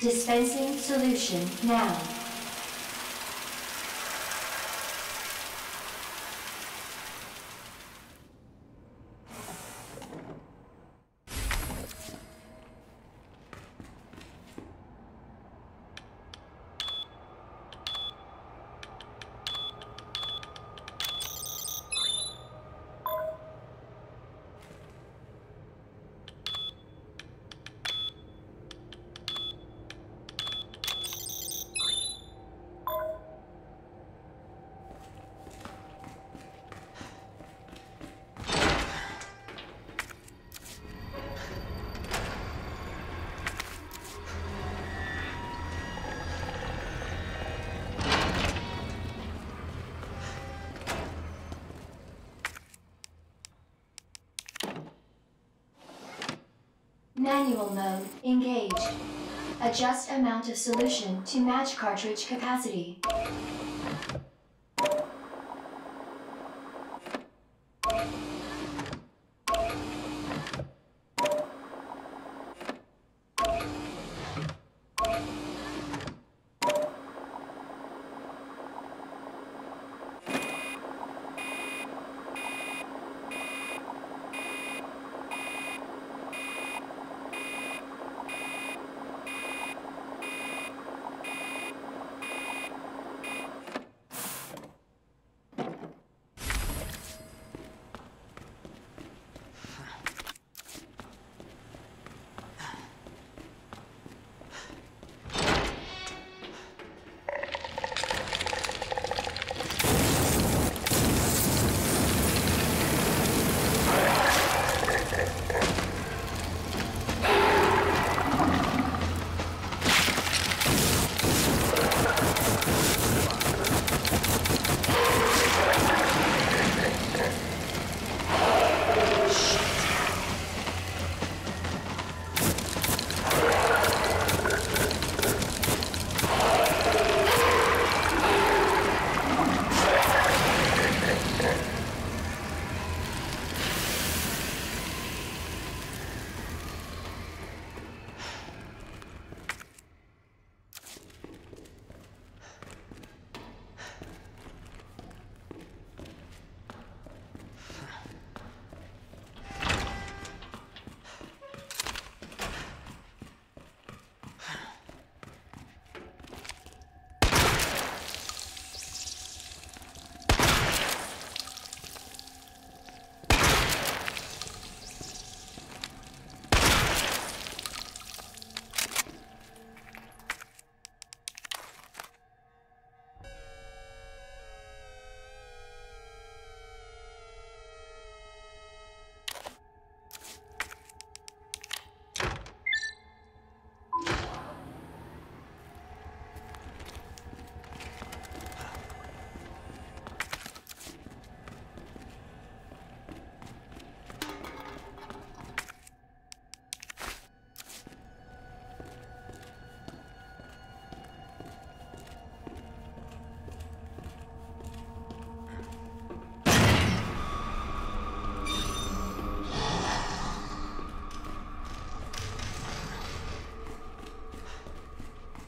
Dispensing solution now. Manual mode engaged. Adjust amount of solution to match cartridge capacity.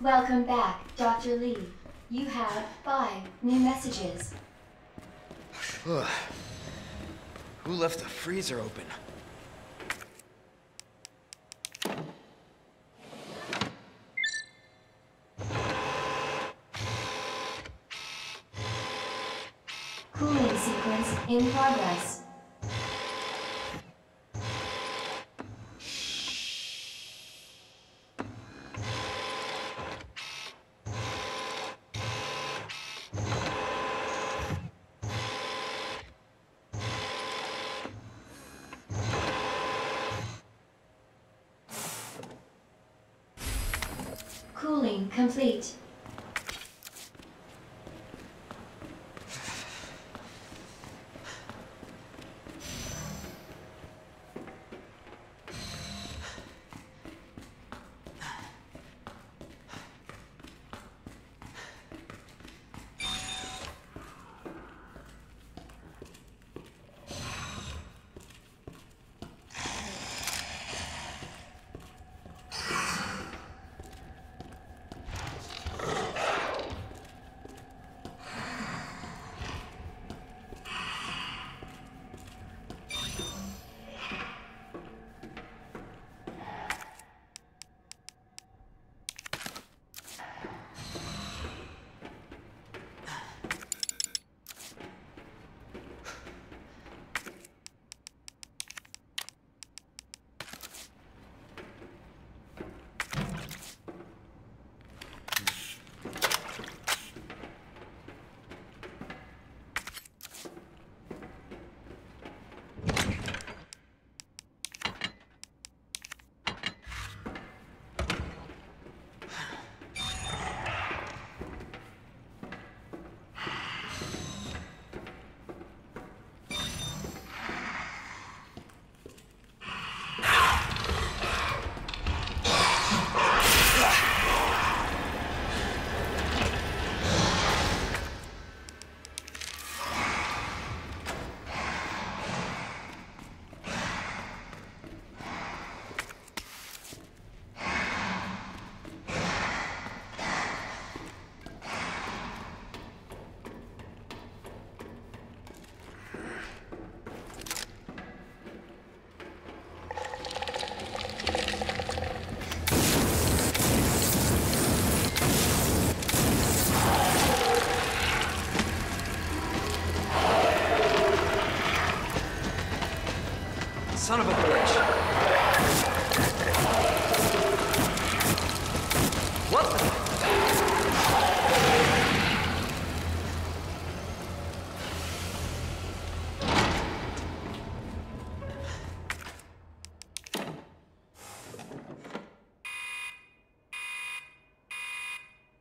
Welcome back, Dr. Lee. You have 5 new messages. Ugh. Who left the freezer open? Cooling sequence in progress. Complete.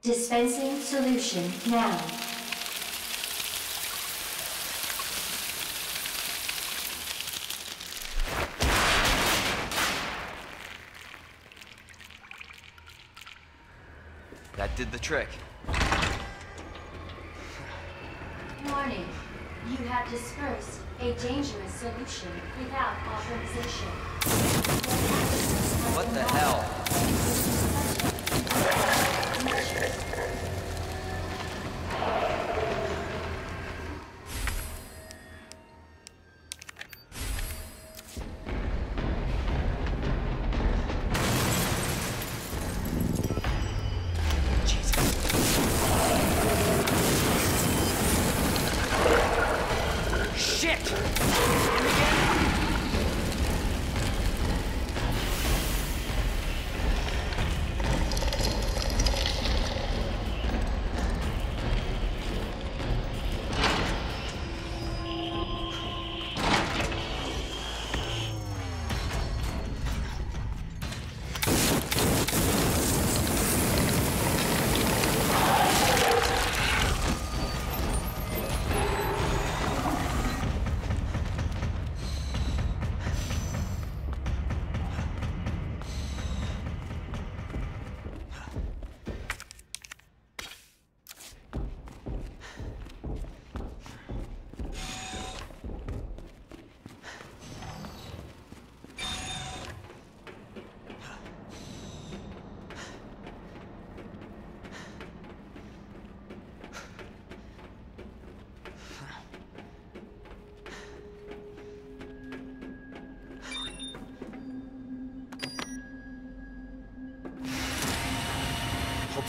Dispensing solution now. That did the trick. Warning. You have dispersed a dangerous solution without authorization. What the hell?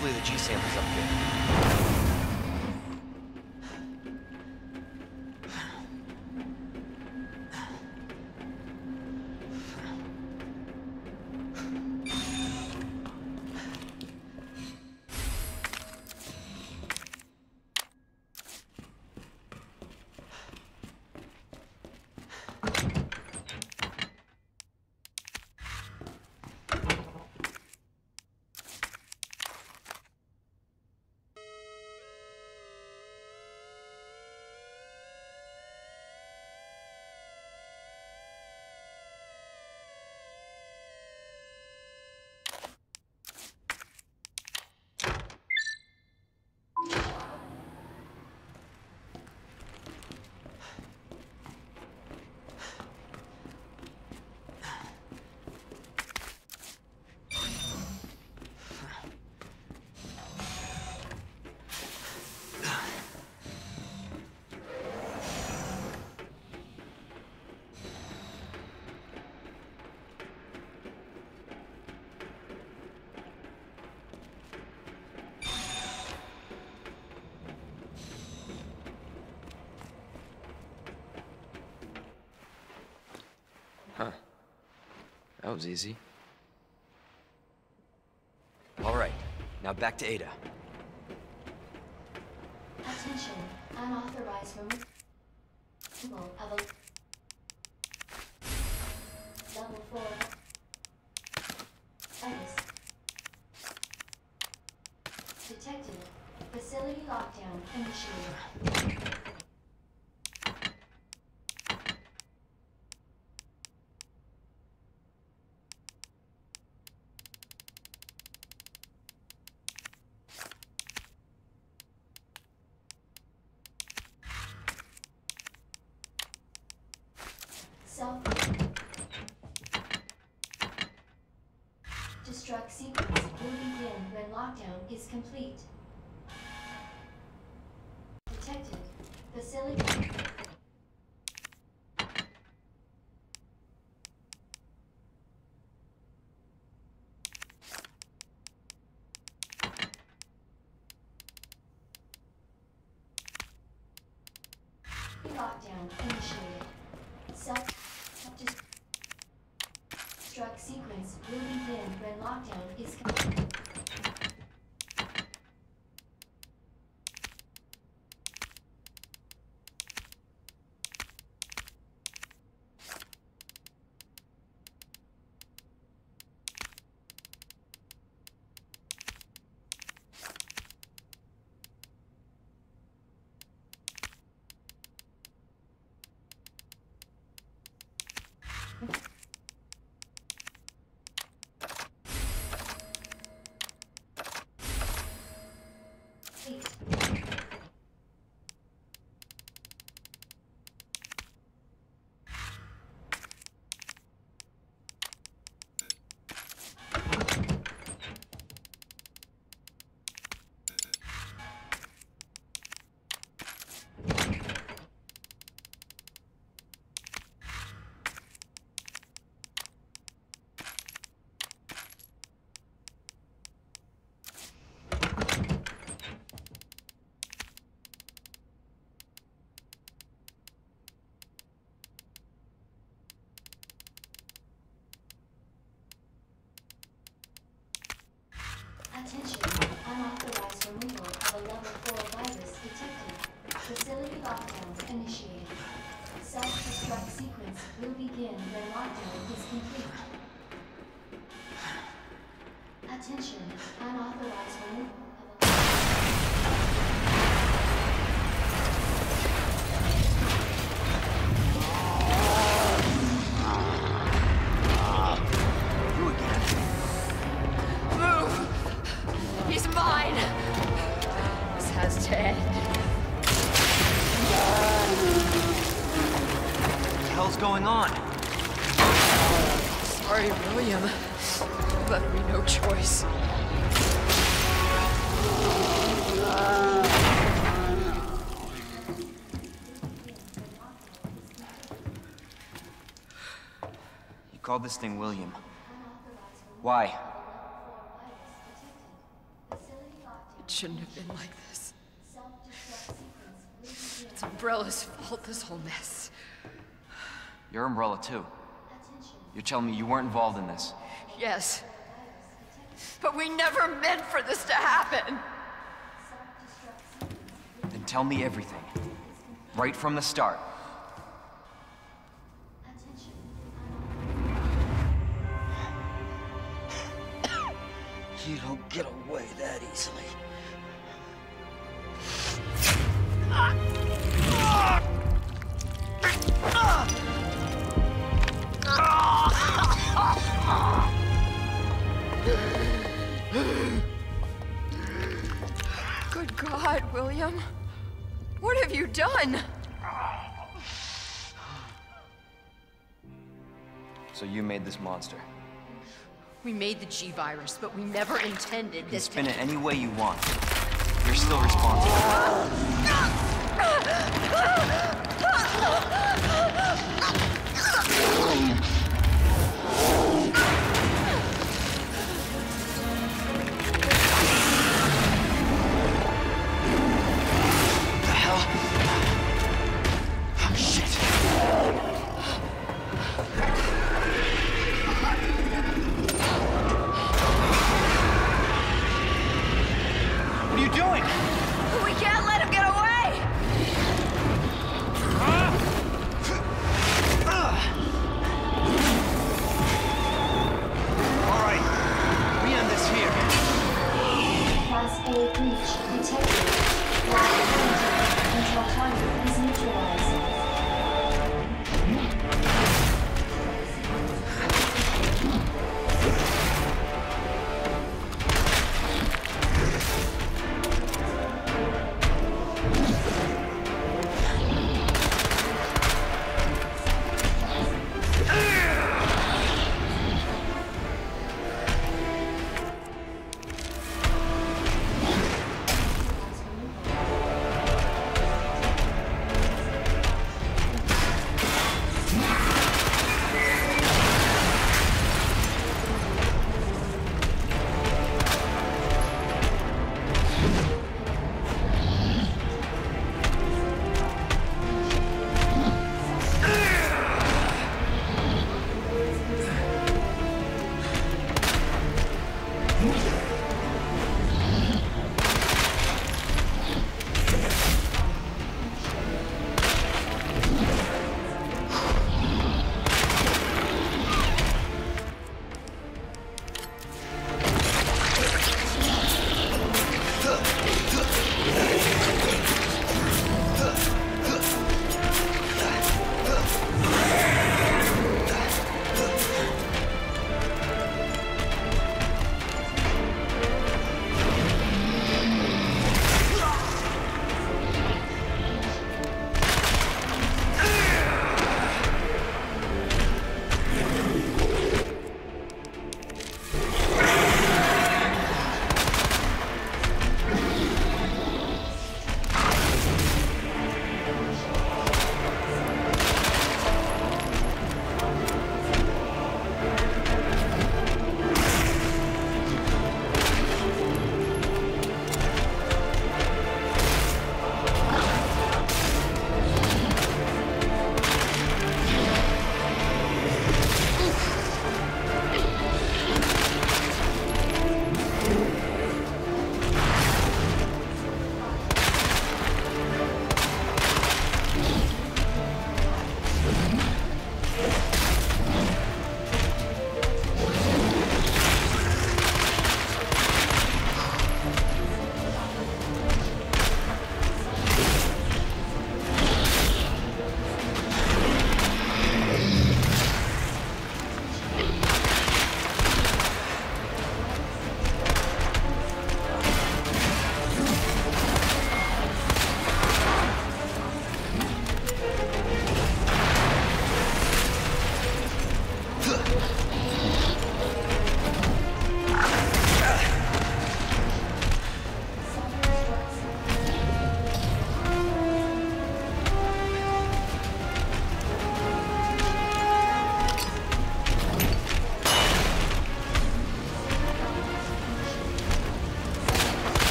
The G sample's up here. Huh. That was easy. All right. Now back to Ada. Attention. Unauthorized removal of a level 4. Virus. Detected. Facility lockdown initiated. Self-destruct sequence will begin when lockdown is complete. Detected. Facility. Lockdown initiated. Self-destruct sequence will begin when lockdown is complete. Attention, unauthorized move. Call this thing William. Why? It shouldn't have been like this. It's Umbrella's fault, this whole mess. You're Umbrella too. You're telling me you weren't involved in this? Yes. But we never meant for this to happen. Then tell me everything. Right from the start. You don't get away that easily. Good God, William. What have you done? So you made this monster. We made the G virus, but we never intended this. You can spin it any way you want. You're still responsible. What the hell? Oh, shit. Doing? We can't let him get away! All right, we end this here. Class A breach detected. Control target is neutralized.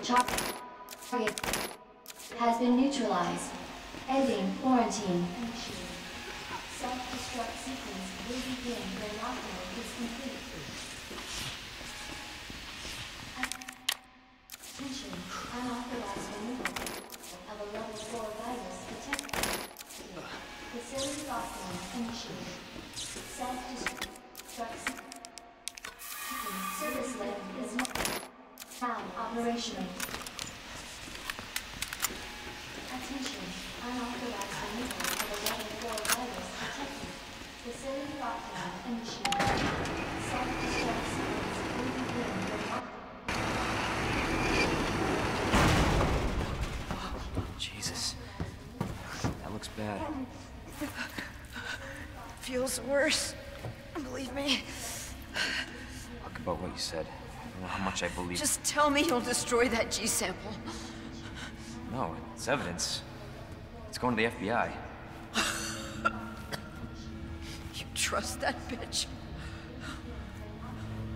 target has been neutralized. Ending quarantine. Self-destruct sequence will begin when lockdown is complete. Attention, unauthorized removal of a level 4 virus detected. Facility lockdown initiated. Self-destruct sequence. Service level is not found operational. Attention, unauthorized removal of a level 4 virus detected. Facility lockdown initiated. Self-destruct sequence will begin when lockdown. Jesus, that looks bad. Feels worse. Believe me. Talk about what you said. I don't know how much I believe. Just tell me you'll destroy that G sample. No, it's evidence. It's going to the FBI. You trust that bitch?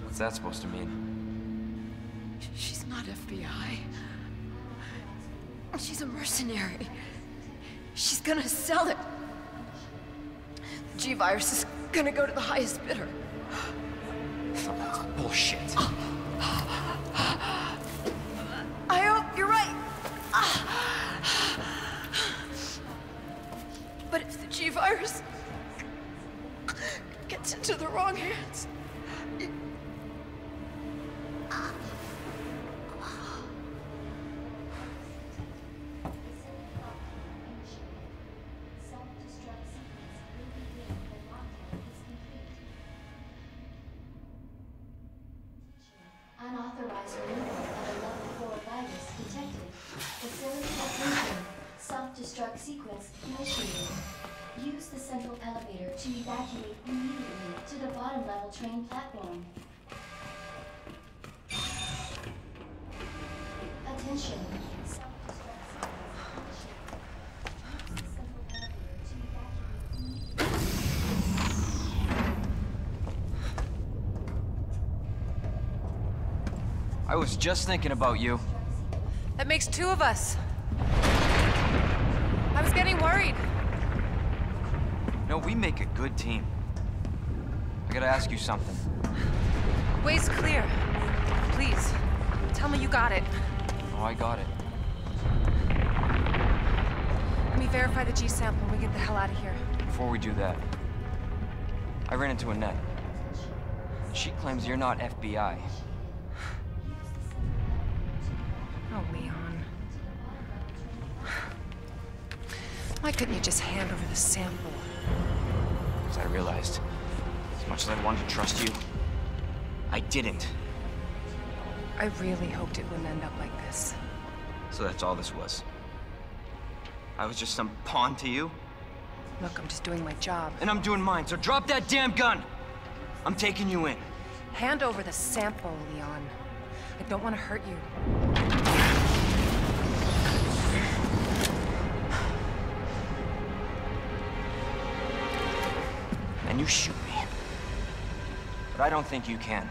What's that supposed to mean? She's not FBI. She's a mercenary. She's gonna sell it. The G virus is gonna go to the highest bidder. That's bullshit. I hope you're right. But if the G virus gets into the wrong hands, to evacuate immediately to the bottom level train platform. Attention. I was just thinking about you. That makes two of us. I was getting worried. No, we make a good team. I gotta ask you something. Way's clear. Please, tell me you got it. Oh, I got it. Let me verify the G sample when we get the hell out of here. Before we do that, I ran into Annette. She claims you're not FBI. Oh, Leon. Why couldn't you just hand over the sample? I realized, as much as I wanted to trust you, I didn't. I really hoped it wouldn't end up like this. So that's all this was? I was just some pawn to you? Look, I'm just doing my job. And I'm doing mine, so drop that damn gun! I'm taking you in. Hand over the sample, Leon. I don't want to hurt you. And you shoot me. But I don't think you can.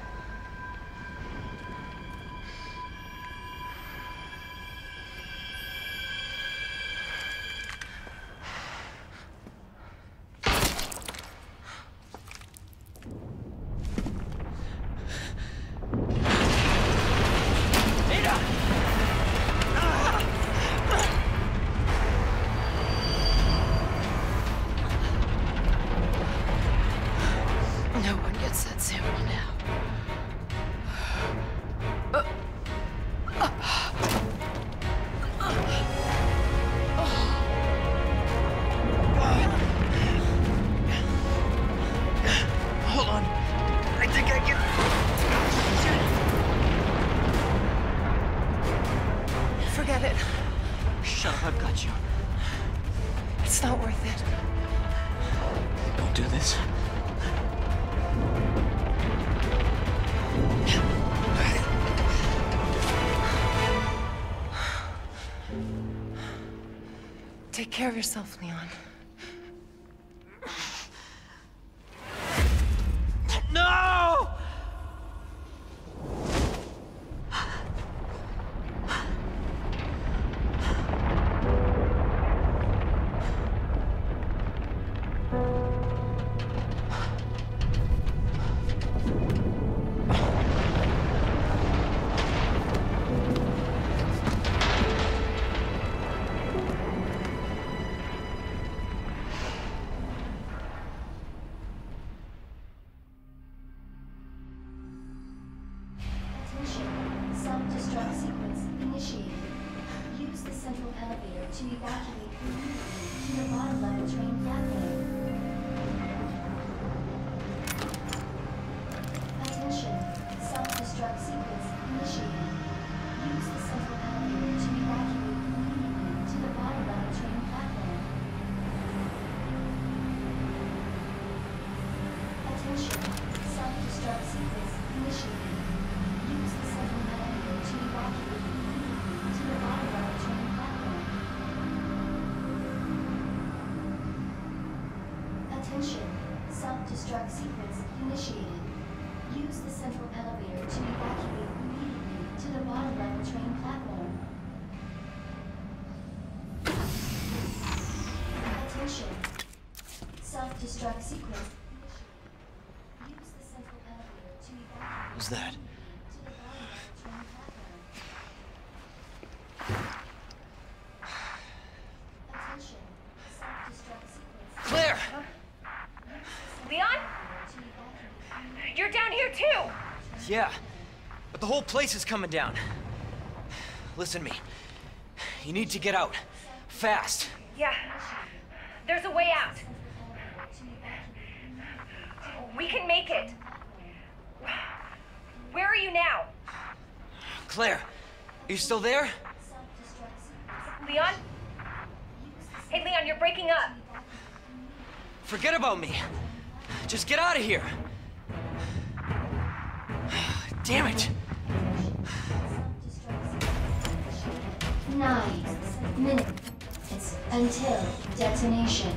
Take care of yourself, Leon. No! Drug sequence initiated. Use the central elevator to evacuate immediately to the bottom level train platform. Attention, self-destruct sequence initiated. Use the central elevator to evacuate immediately to the bottom level train platform. Attention, self-destruct sequence initiated. Use the central elevator to evacuate immediately to the bottom level train platform. Attention, self-destruct sequence initiated. Use the central elevator to evacuate immediately to the bottom level train platform. Attention, self-destruct sequence. Use the central elevator to evacuate. What was that? Yeah, but the whole place is coming down. Listen to me. You need to get out. Fast. Yeah. There's a way out. We can make it. Where are you now? Claire, are you still there? Leon? Hey, Leon, you're breaking up. Forget about me. Just get out of here. Damn it! 9 minutes until detonation.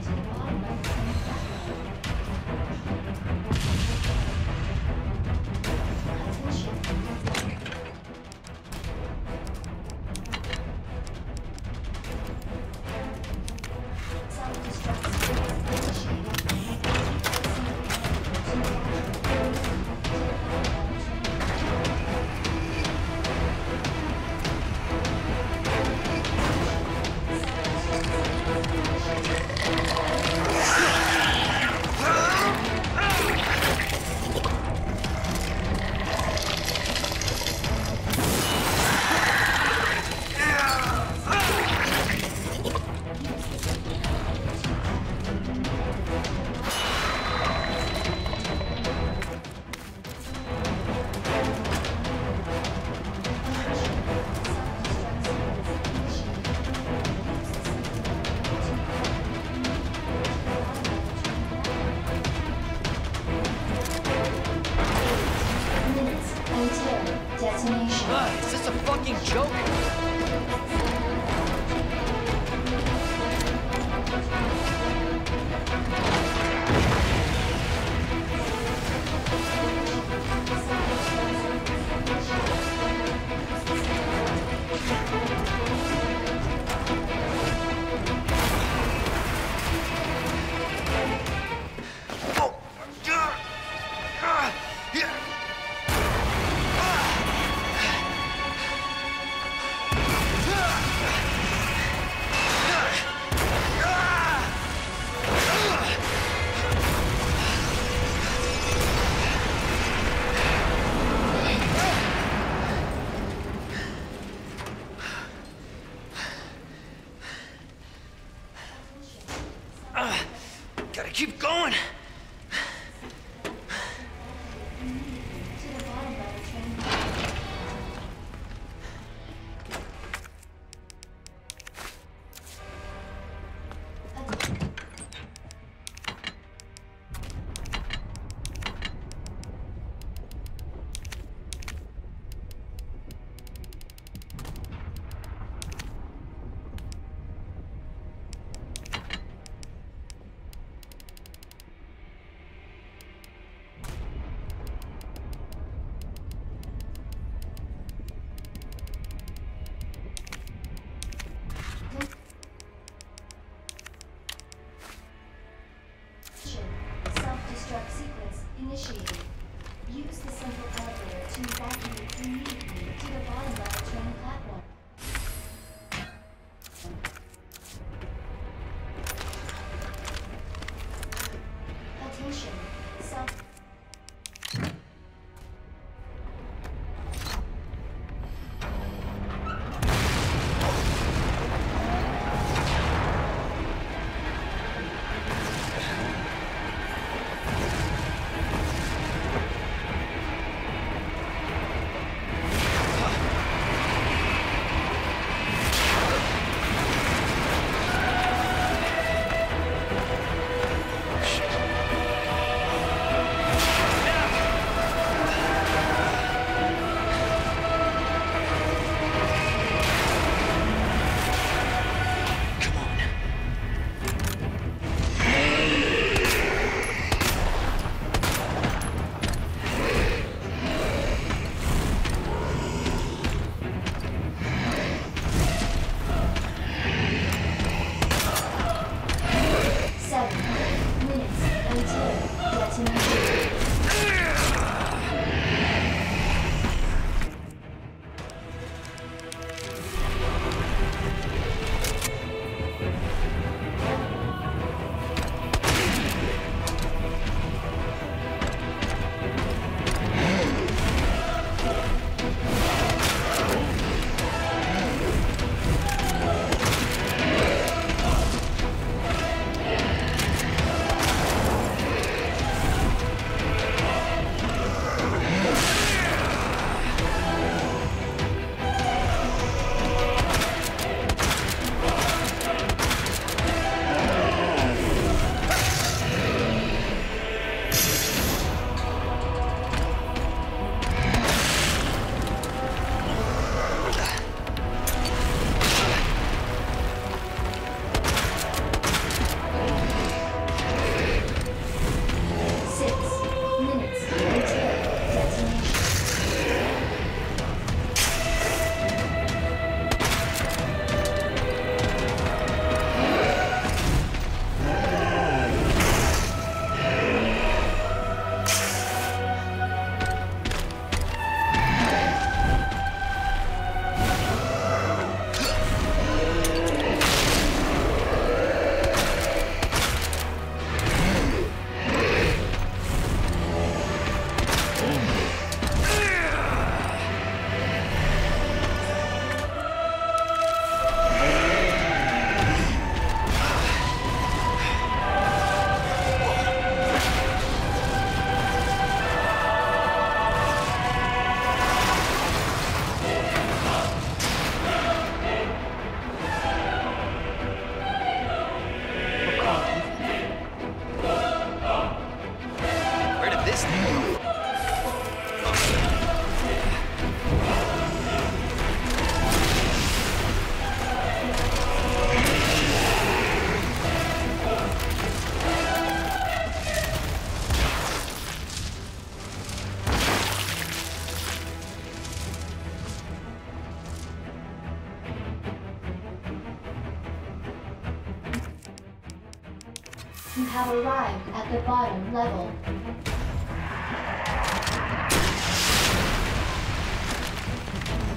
You have arrived at the bottom level.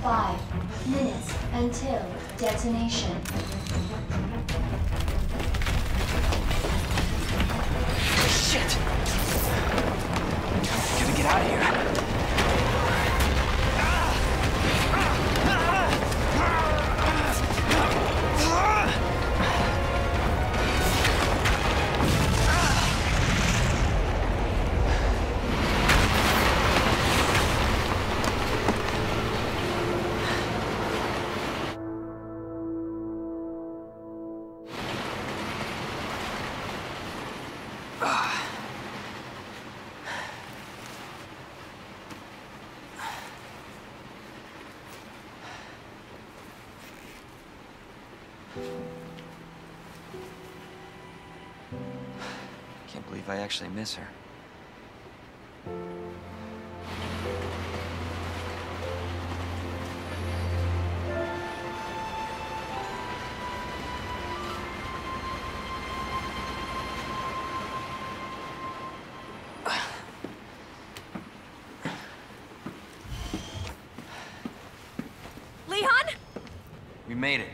Five minutes until detonation. Shit! Gotta get out of here. I actually miss her. Leon? We made it.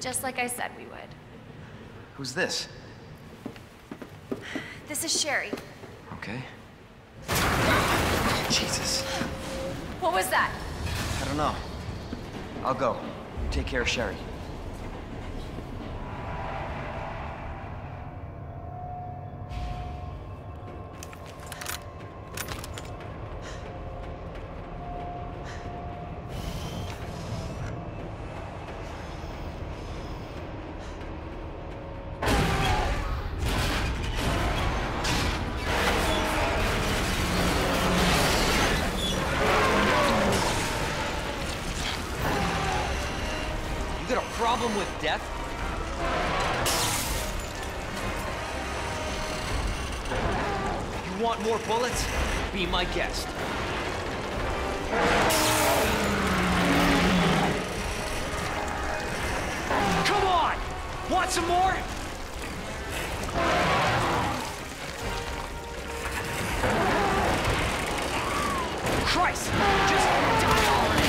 Just like I said we would. Who's this? This is Sherry. Okay. Jesus. What was that? I don't know. I'll go. You take care of Sherry. My guest. Come on! Want some more? Christ! Just die already!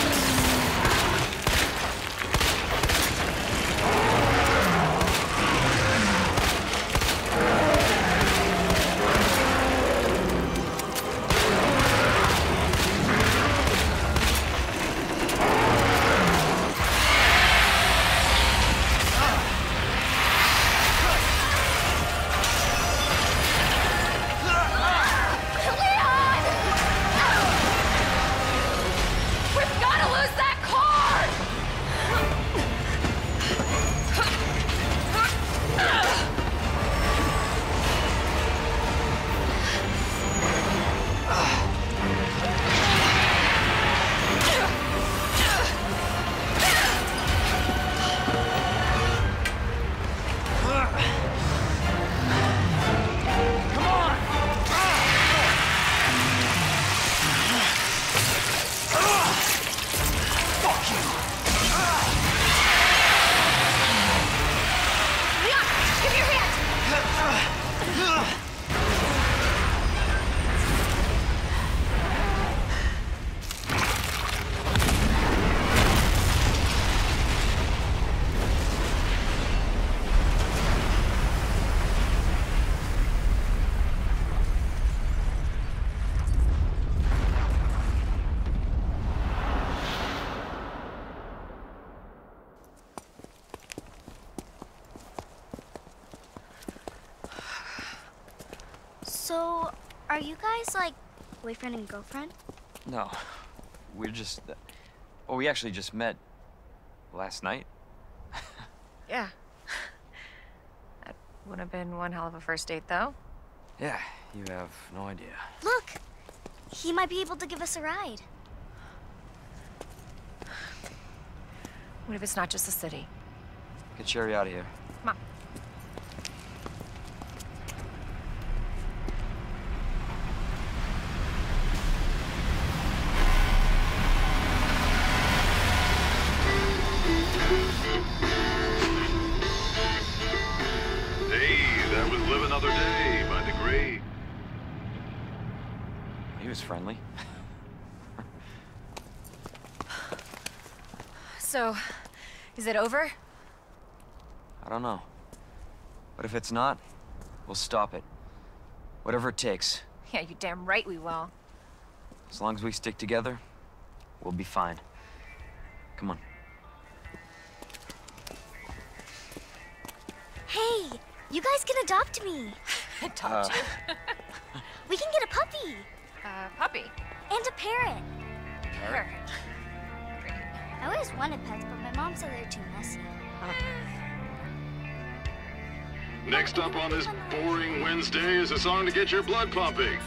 Are you guys, like, boyfriend and girlfriend? No. We're just... Oh, we actually just met... last night. Yeah. That would have been one hell of a first date, though. Yeah, you have no idea. Look! He might be able to give us a ride. What if it's not just the city? Get Sherry out of here. Come on. Hey, that was living. friendly. So, is it over? I don't know. But if it's not, we'll stop it. Whatever it takes. Yeah, you're damn right we will. As long as we stick together, we'll be fine. Come on. Hey, you guys can adopt me. Adopt you? We can get a puppy. Puppy? And a parrot. Parrot? Great. I always wanted pets, but my mom said they're too messy. Next up on this boring Wednesday is a song to get your blood pumping.